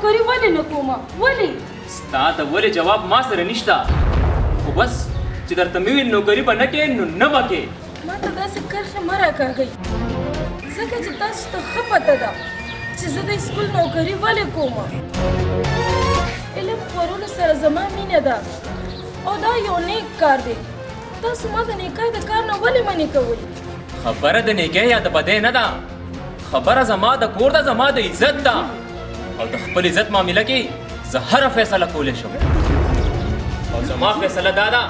کوری ولی نکوما ولی ستا د ولی جواب ما سره نشتا خو بس چې درته مې نوکری باندې کې نو نه مکه ما ته داسې کرخه مرا کاږي ځکه چې تاسو ته خپته ده چې زه د سکول نوکری ولی کوم اله پرول سره زما مینه ده او دا یو نیک کار دی تاسو ما د نیکه د کار نه ولی منې کوي خبره د نیکه یا د بده نه ده خبره زما د کور د زما د عزت ده او د خپل عزت معاملې کې زهره فیصله کولې شو او زما فیصله دادا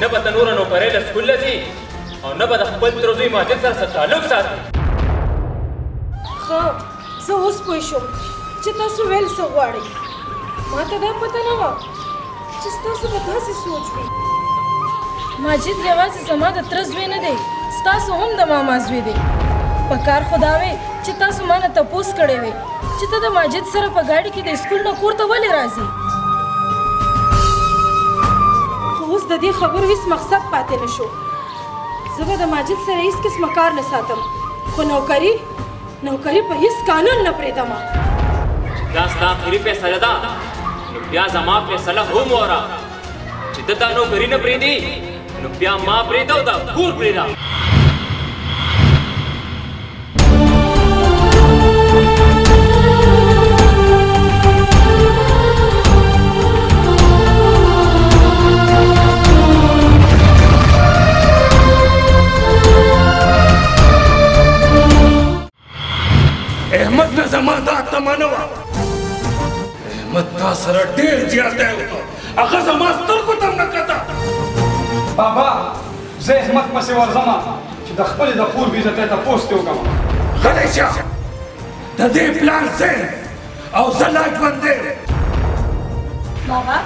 نه به تنور نو پرې له سکول لسی او نه به د خپل تروزی ماجد سره تعلق ساتي خو زه اوس پوه شوم چې تاسو ویل څه غواړئ ما ته دا پته نه وه چې ستاسو به داسې سوچ وي ماجد یوازې زما د تره زوی نه دی ستاسو هم د ماما زوی دی پکار خدا وی چې تاسو ما نه تپوس کړی وی چې ته د ماجد سره په ګاډي کې د سکول نه کور ته ولې راځې خو اوس د دې خبرو هیڅ مقصد پاتې نه شو زه به د ماجد سره هیڅ قسمه کار نه ساتم خو نوکري په هیڅ قانون نه پرېږدم دا ستا آخري فیصله ده نو بیا زما فیصله هم وره چې ته دا نوکري نه پرېږدي نو بیا ما پرېږده او دا کور پرېږده احمد زمان دا تمانه وا احمد تا سره ډیر زیاته و هغه زما سترګو ته نه کتل بابا زه احمد پسې ورځم چې د خپلې د خور بیزته ته پوسټ وکړم غلی شه د دې پلان زه او زه لا ژوندی بابا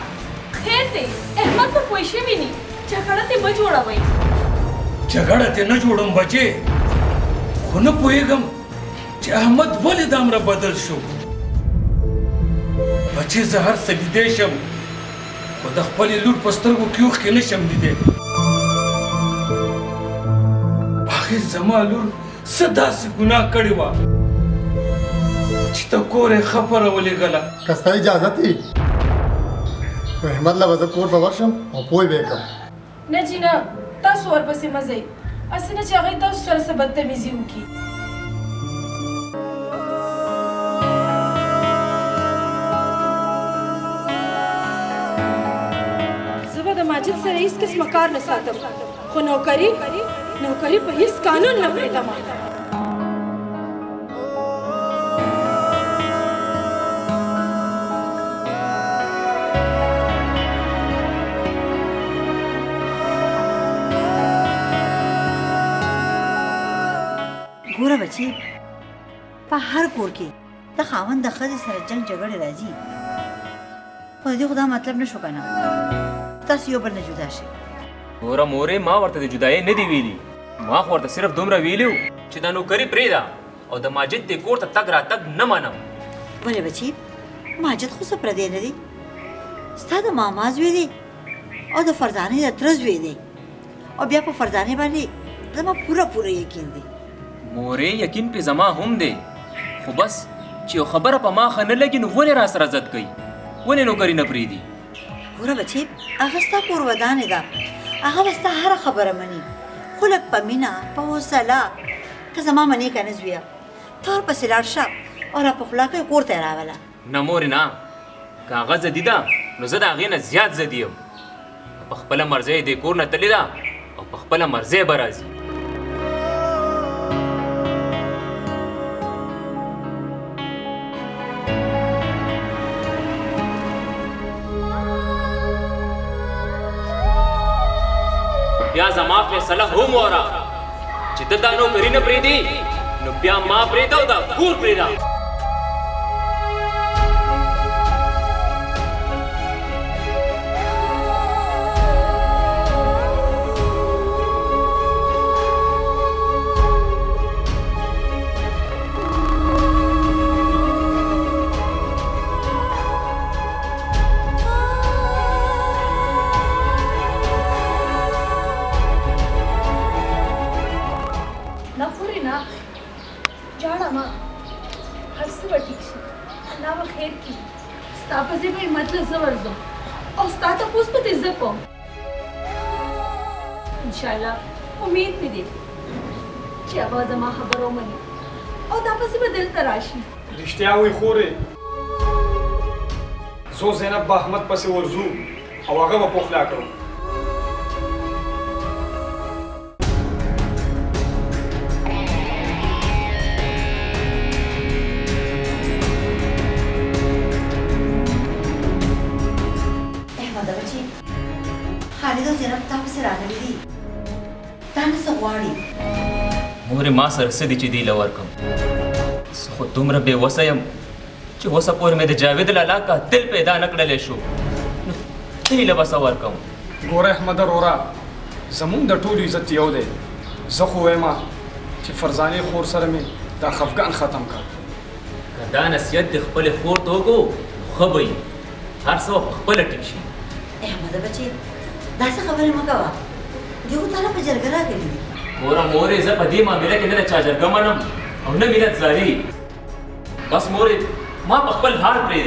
خیر دی احمد ته پوه شوي نه جګړه دې مه جوړوئ جګړه دې نه جوړم بچې خو نه پوهېږم چې احمد ولې دامره بدل شو بچې زه هر څه لیدی شم خو د خپلې لور په سترګو کې اوښکې نه شم لیدی اخر زما لور څه داسې ګناه کړې وه چې ته کور یې خپه راولېږله که ستا اجازه تي خو احمد له به زه کور به ورشم او پوه به یې کړم نه جي نه تاسو ورپسې مه ځئ هسې نه چې هغوی تاسو سره څه بدتمیزي وکړي ماجد سره هیڅ قسمه کار نه ساتم خو نوکري په هیڅ قانون نه پرېږدم ګوره بچي په هر کور کې د خاوند د ښځې سره جنګ جګړې راځي خو د دې خو دا مطلب نه شو که نه تاسو یو بل نه جدا شئ ګوره مورې ما ورته د جدایۍ نه دي ویلي ما خو ورته صرف دومره ویلي و چې دا نوکري پرېږده او د ماجد دې کور ته تګ راتګ نه منم ولې بچي ماجد خو څه پردی نه دی ستا د ماما زوی دی او د فرزانې د تره زوی دی او بیا په فرزانې باندې زما پوره یقین دی مورې یقین پرې زما هم دی خو بس چې یو خبره په ما ښه نه لګي نو ولې راسره زد کوي ولې نوکري نه پرېږدي ګوره بچی هغه ستا کور ودانې ده هغه به ستا هره خبره مني خو لږ په مینه په حوصله ته زما منې که نه زویه ته ورپسې لاړ شه او راپه خوله کوې کور ته یې راوله نه مورې نه که هغه زدي ده نو زه د هغې نه زیات زدي یم په خپله مرضۍ یې دې کور نه تلې ده او په خپله مرضۍ به راځي بیا زما فیصله هم وره چې ته دا نوکري نه پرېږدي نو بیا ما پرېږده او دا کور پرېږده ورنا جاڑا ما هر څه وټیکشي الله به خیر کی ستا په دې به مطلب زور دو او ستا ته پوس پته زپو ان شاء الله امید مې دي چې هغه زما خبرو مني او دا پسې بدل تراشي رښتیا وي خورې زو زینب با احمد پسې ورزو او هغه به پخلا کړو مور ما سر سدی چې دی لور کوم خو دومره به وسیم چې وسه پور مې د جاوید لالا کا تل پیدا نکړلې شو تل له وسه ور کوم ګور احمد رورا زمون د ټولو عزت یو دی زه خو ما چې فرزانه خور سره مې دا خفقان ختم کړ کدا نسیت خپل خور توګو خبي هر څو خپل ټیک شي احمد بچي دا څه خبره مګوا دیو تعالی په جرګرا کې مورا مورے ز پدی ما میرا کنے چاجر گمنم او نہ میرا زاری بس مورے ما پخپل ہار پرے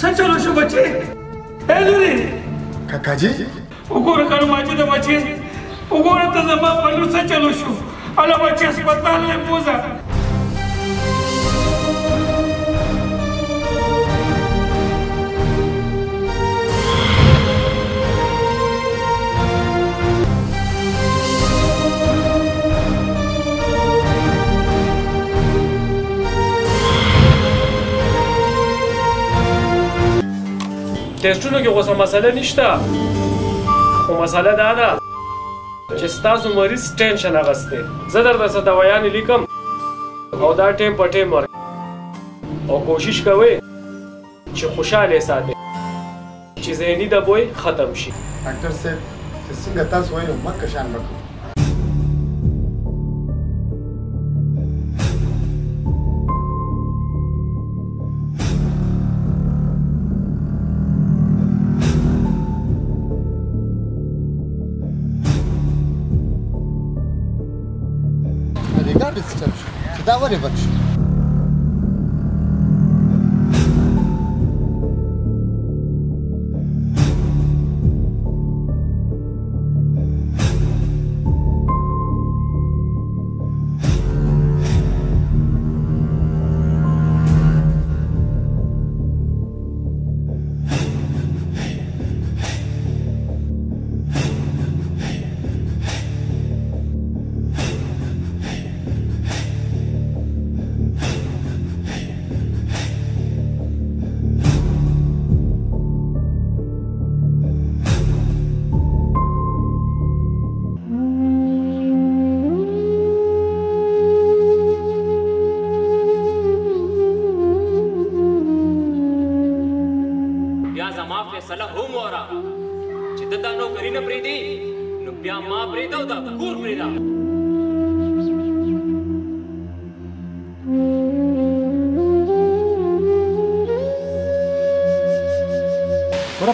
सचलो शो बच्चे हेलरी काका जी उगोर करू माझे तो बच्चे उगोर तो जमा पलू सचलो शो अला बच्चे अस्पताल ले पूजा تستونو کې غوسه مسله نشته خو مسله دا ده چې ستاسو مریض ټینشن اغسته زه درته دوايان لیکم او دا ټیم په ټیم او کوشش کوئ چې خوشاله ساتئ چې ذهني دبوی ختم شي ډاکټر صاحب څنګه تاسو وایئ مکه شان وکړئ داوري بخش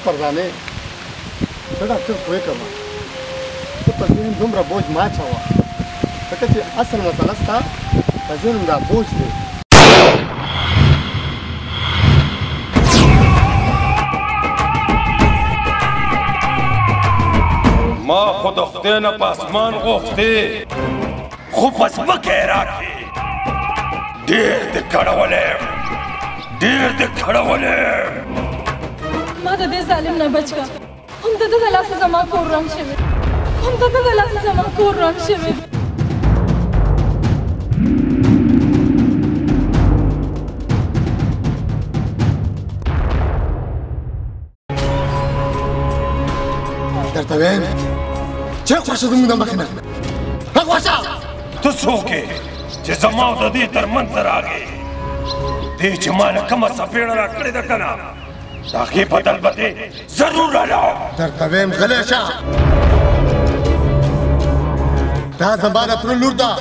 پردانه څنګه څه کوي کومه ته پسې دومره بوج ما چاوه ته چې اصل مسله ستا پسې دا بوج دی ما خود خدای نه پاسمان غوښتي خو پس مکه راکي ډېر د کړهولې ما د دې ظالم نه بچ کا هم د دې لاسه زما کور رنګ شوی هم د دې لاسه زما کور رنګ شوی درته وین چې خوښه دې موږ نه مخینه هغه څه ته څوکې چې زما د دې تر منځ راغی دې چې مال کومه سپېړه راکړې ده کنه تاکہ بدل بتے ضرور لاؤ در تویم غلیشا دا زما د تر لور دا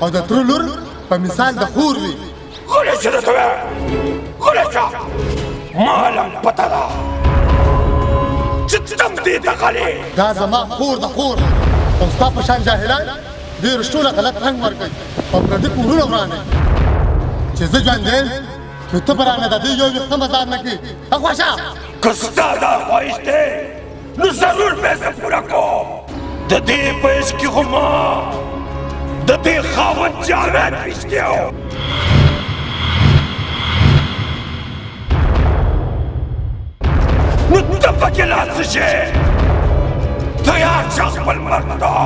او د تر لور په مثال د خور وی غلیشا د تویم غلیشا مالم پتا دا چې تم دې د غلی دا زما خور د خور او ستا په شان جاهلان دې رشتو له غلط رنګ ورکړي او پر دې کورونه ورانه چې زه ژوند دې ته برانه د دې یو وخت مزار نه کی اخواشه کستا دا خوښته نو ضرور به زه پورا کوم د دې پېښ کې خو ما د دې خاوند جاوید وشتیو نو ته پکې لاس شې تیار شه خپل مردا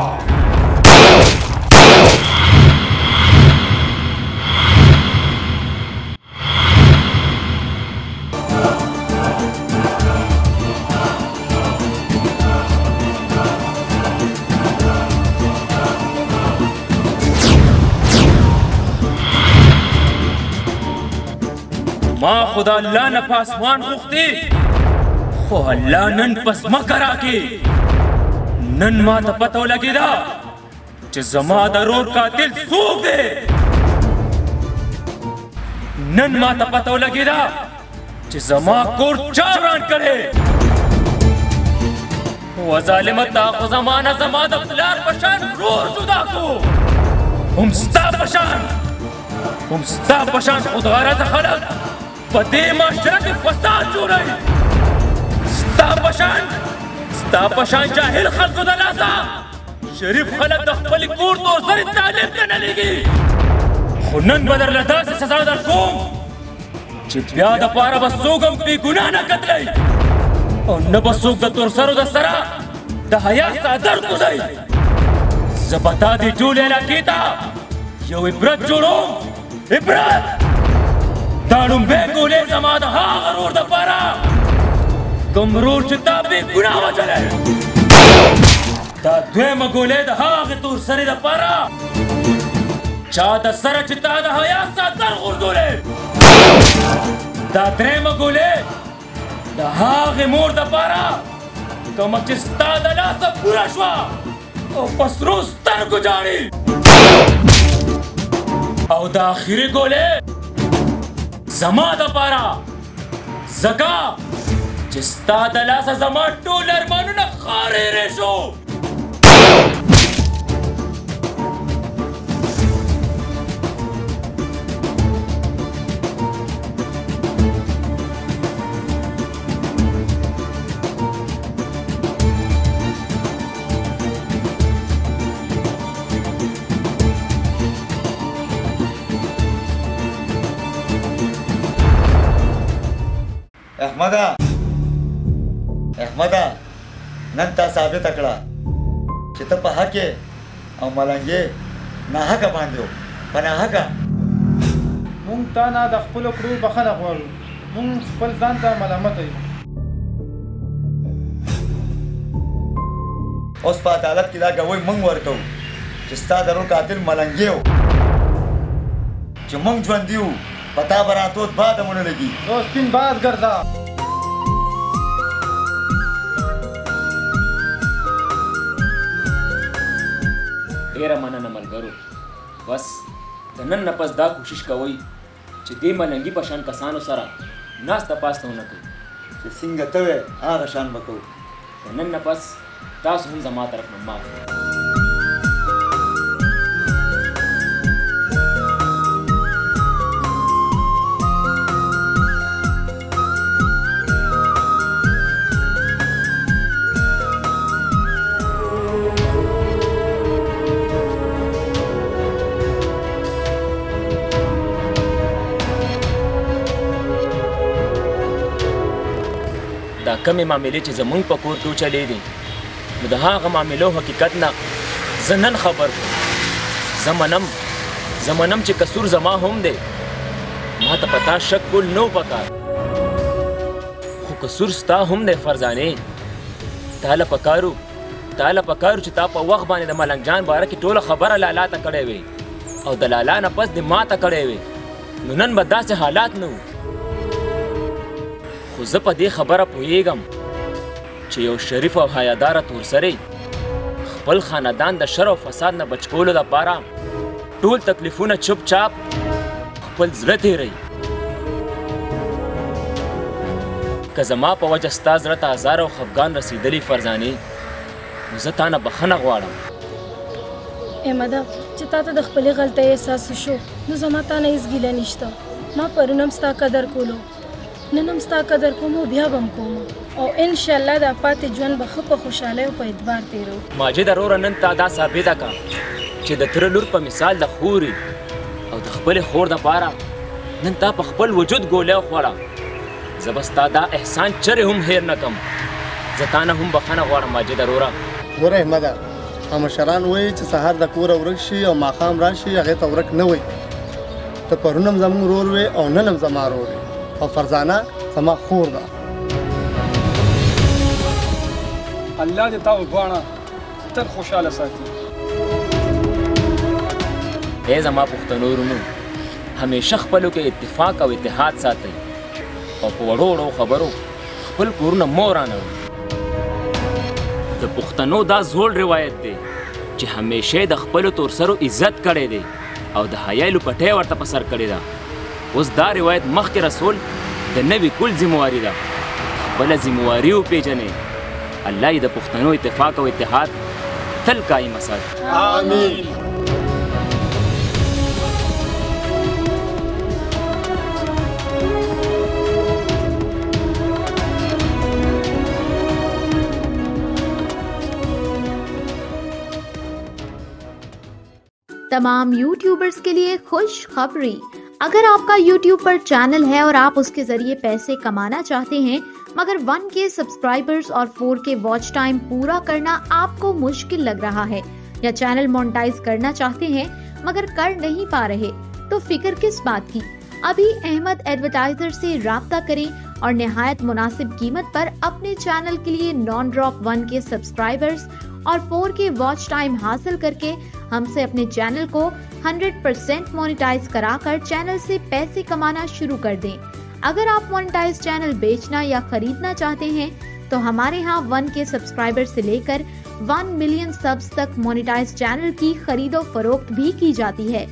ما خدا الله نه پاسمان غوښتي خو الله نن پس مکه راکي نن ما ته پته ولګېده چې زما د رور قاتل څوک دی نن ما ته پته ولګېده چې زما کور چا وران کړی و ظالمه تا خو زما نه زما د پلار په شان رور جدا کو هم ستا په شان خودغرضه خلک بده معاشره کې فساد جوړي. ستا پشان جاهل خلکو د لاسه شریف خلک د خپل کور د زر تعلیم ته نه لګي. خو نن به درله داسې سزا درکوم چې بیا دپاره به څوک هم بې ګناه نه قتلوي او نه به څوک د تورسرو د سره د حیا څادر کوزوي. زه به تا دې ټولې علاقې ته یو عبرت جوړوم. عبرت داڑم بے گولے زماد ہاں غرور دا پارا کم رور چتا بے گناہ و جلے دا دوے مگولے دا ہاں غطور سری دا پارا چاہ دا سر چتا دا حیاستا در غردولے دا درے مگولے دا ہاں غمور دا پارا کم چستا دا لاسا پورا شوا او پس روز تر گجاری او دا آخری گولے زما دا پارا زکا جستا دلاسا زما ټول ارمانونه خارېرې شو. احمده نن تا ثابته کړه چې ته په حق یې او ملنګې ناحقه باندې و. په ناحقه موږ تا نه د خپلو کړو بخښنه غواړو. موږ خپل ځان ته ملامت یو. اوس په عدالت کې دا ګوی موږ ورکوو چې ستا د روح قاتل ملنګې و چې موږ ژوندي وو. په تا به راتود باد مونه لګي. اوس سپین باز ګرځه. ډېره مننه ملګرو. بس د نن نه پس دا کوشش کوئ چې دې ملنګي په شان کسانو سره ناسته پاسته ونه کوئ. چې څنګه ته وې هغه شان به کوو. د نن نه پس تاسو هم زما طرف نه معاف کمې معاملې چې زموږ په کور کې چلې دي نو د هغه معاملو حقیقت نه زه نن خبر زه منم چې قصور زما هم دی. ما ته پتا شک کول نه پکار خو قصور ستا هم دی. فرزانې تاله پکارو چې تا په وخت باندې د ملنګ جان باره کې ټوله خبره لالا ته کړې وې او د لالا نه پس د ما ته کړې وې. نو نن به داسې حالات نه وو. خو زه په دې خبره پوهېږم چې یو شریف او حیاداره تورسری خپل خاندان د شر او فساد نه بچ کولو لپاره ټول تکلیفونه چپ چاپ خپل زړه تېروي. که زما په وجه ستا زړه ته ازار او خفګان رسېدلی فرزانې نو زه تا نه بخښنه غواړم. احمده چې تا ته د خپلې غلطۍ احساس وشو نو زما تا نه هېڅ ګیله نشته. ما پرون هم ستا قدر کولو نن هم ستا قدر کوم او بیا به هم کوم او انشاءالله دا پاتې ژوند به ښه په خوشحالۍ او په اعتبار تېرو. ماجده روره نن تا دا ثابته کړه چې د تره لور په مثال د خورې او د خپلې خور دپاره نن تا په خپل وجود ګولۍ وخوړه. زه به ستا دا احسان چرې هم هېر نه کم. زه تا نه هم بخښنه غواړم ماجده روره. ګوره احمده او مشران وایي چې سهار د کوره ورک شي او ماښام راشي هغې ته ورک نه وایي. ته پرون هم زموږ رور وې او نن هم زما رور وې او فرزانه زما خور ده. الله دې تا وګواڼه تل خوشحاله ساتي. ای زما پښتنو ورونو همیشه خپلو کې اتفاق او اتحاد ساتئ او په وړو وړو خبرو خپل کورونه مه ورانوئ. د پښتنو دا زوړ روایت دی چې همیشه د خپلو تورسرو عزت کړی دی او د حیا لوپټۍ ورته په سر کړې ده. اوس دا روایت مخکې رسول د نوي کل ذمواري ده. خپله ذمواري وپېژنې. الله یې د پښتنو اتفاق او اتحاد تل قایم ساتي. آمین. तमाम यूट्यूबर्स के लिए खुशखबरी। अगर आपका यूट्यूब पर चैनल है और आप उसके जरिए पैसे कमाना चाहते हैं मगर 1K सब्सक्राइबर्स और 4K वॉच टाइम पूरा करना आपको मुश्किल लग रहा है या चैनल मोनेटाइज करना चाहते हैं मगर कर नहीं पा रहे, तो फिक्र किस बात की। अभी अहमद एडवर्टाइजर से राब्ता करें और निहायत मुनासिब कीमत पर अपने चैनल के लिए नॉन ड्रॉप 1K सब्सक्राइबर्स और 4K वॉच टाइम हासिल करके हमसे अपने चैनल को 100% मोनेटाइज कराकर चैनल से पैसे कमाना शुरू कर दें। अगर आप मोनेटाइज चैनल बेचना या खरीदना चाहते हैं तो हमारे यहाँ 1K सब्सक्राइबर से लेकर 1 मिलियन सब्स तक मोनेटाइज चैनल की खरीदो फरोख्त भी की जाती है।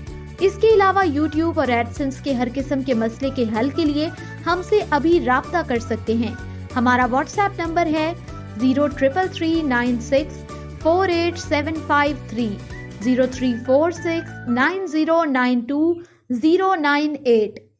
इसके अलावा YouTube और एडसेंस के हर किस्म के मसले के हल के लिए हमसे अभी राब्ता कर सकते हैं। हमारा व्हाट्सएप नंबर है 03339648753 0346909208।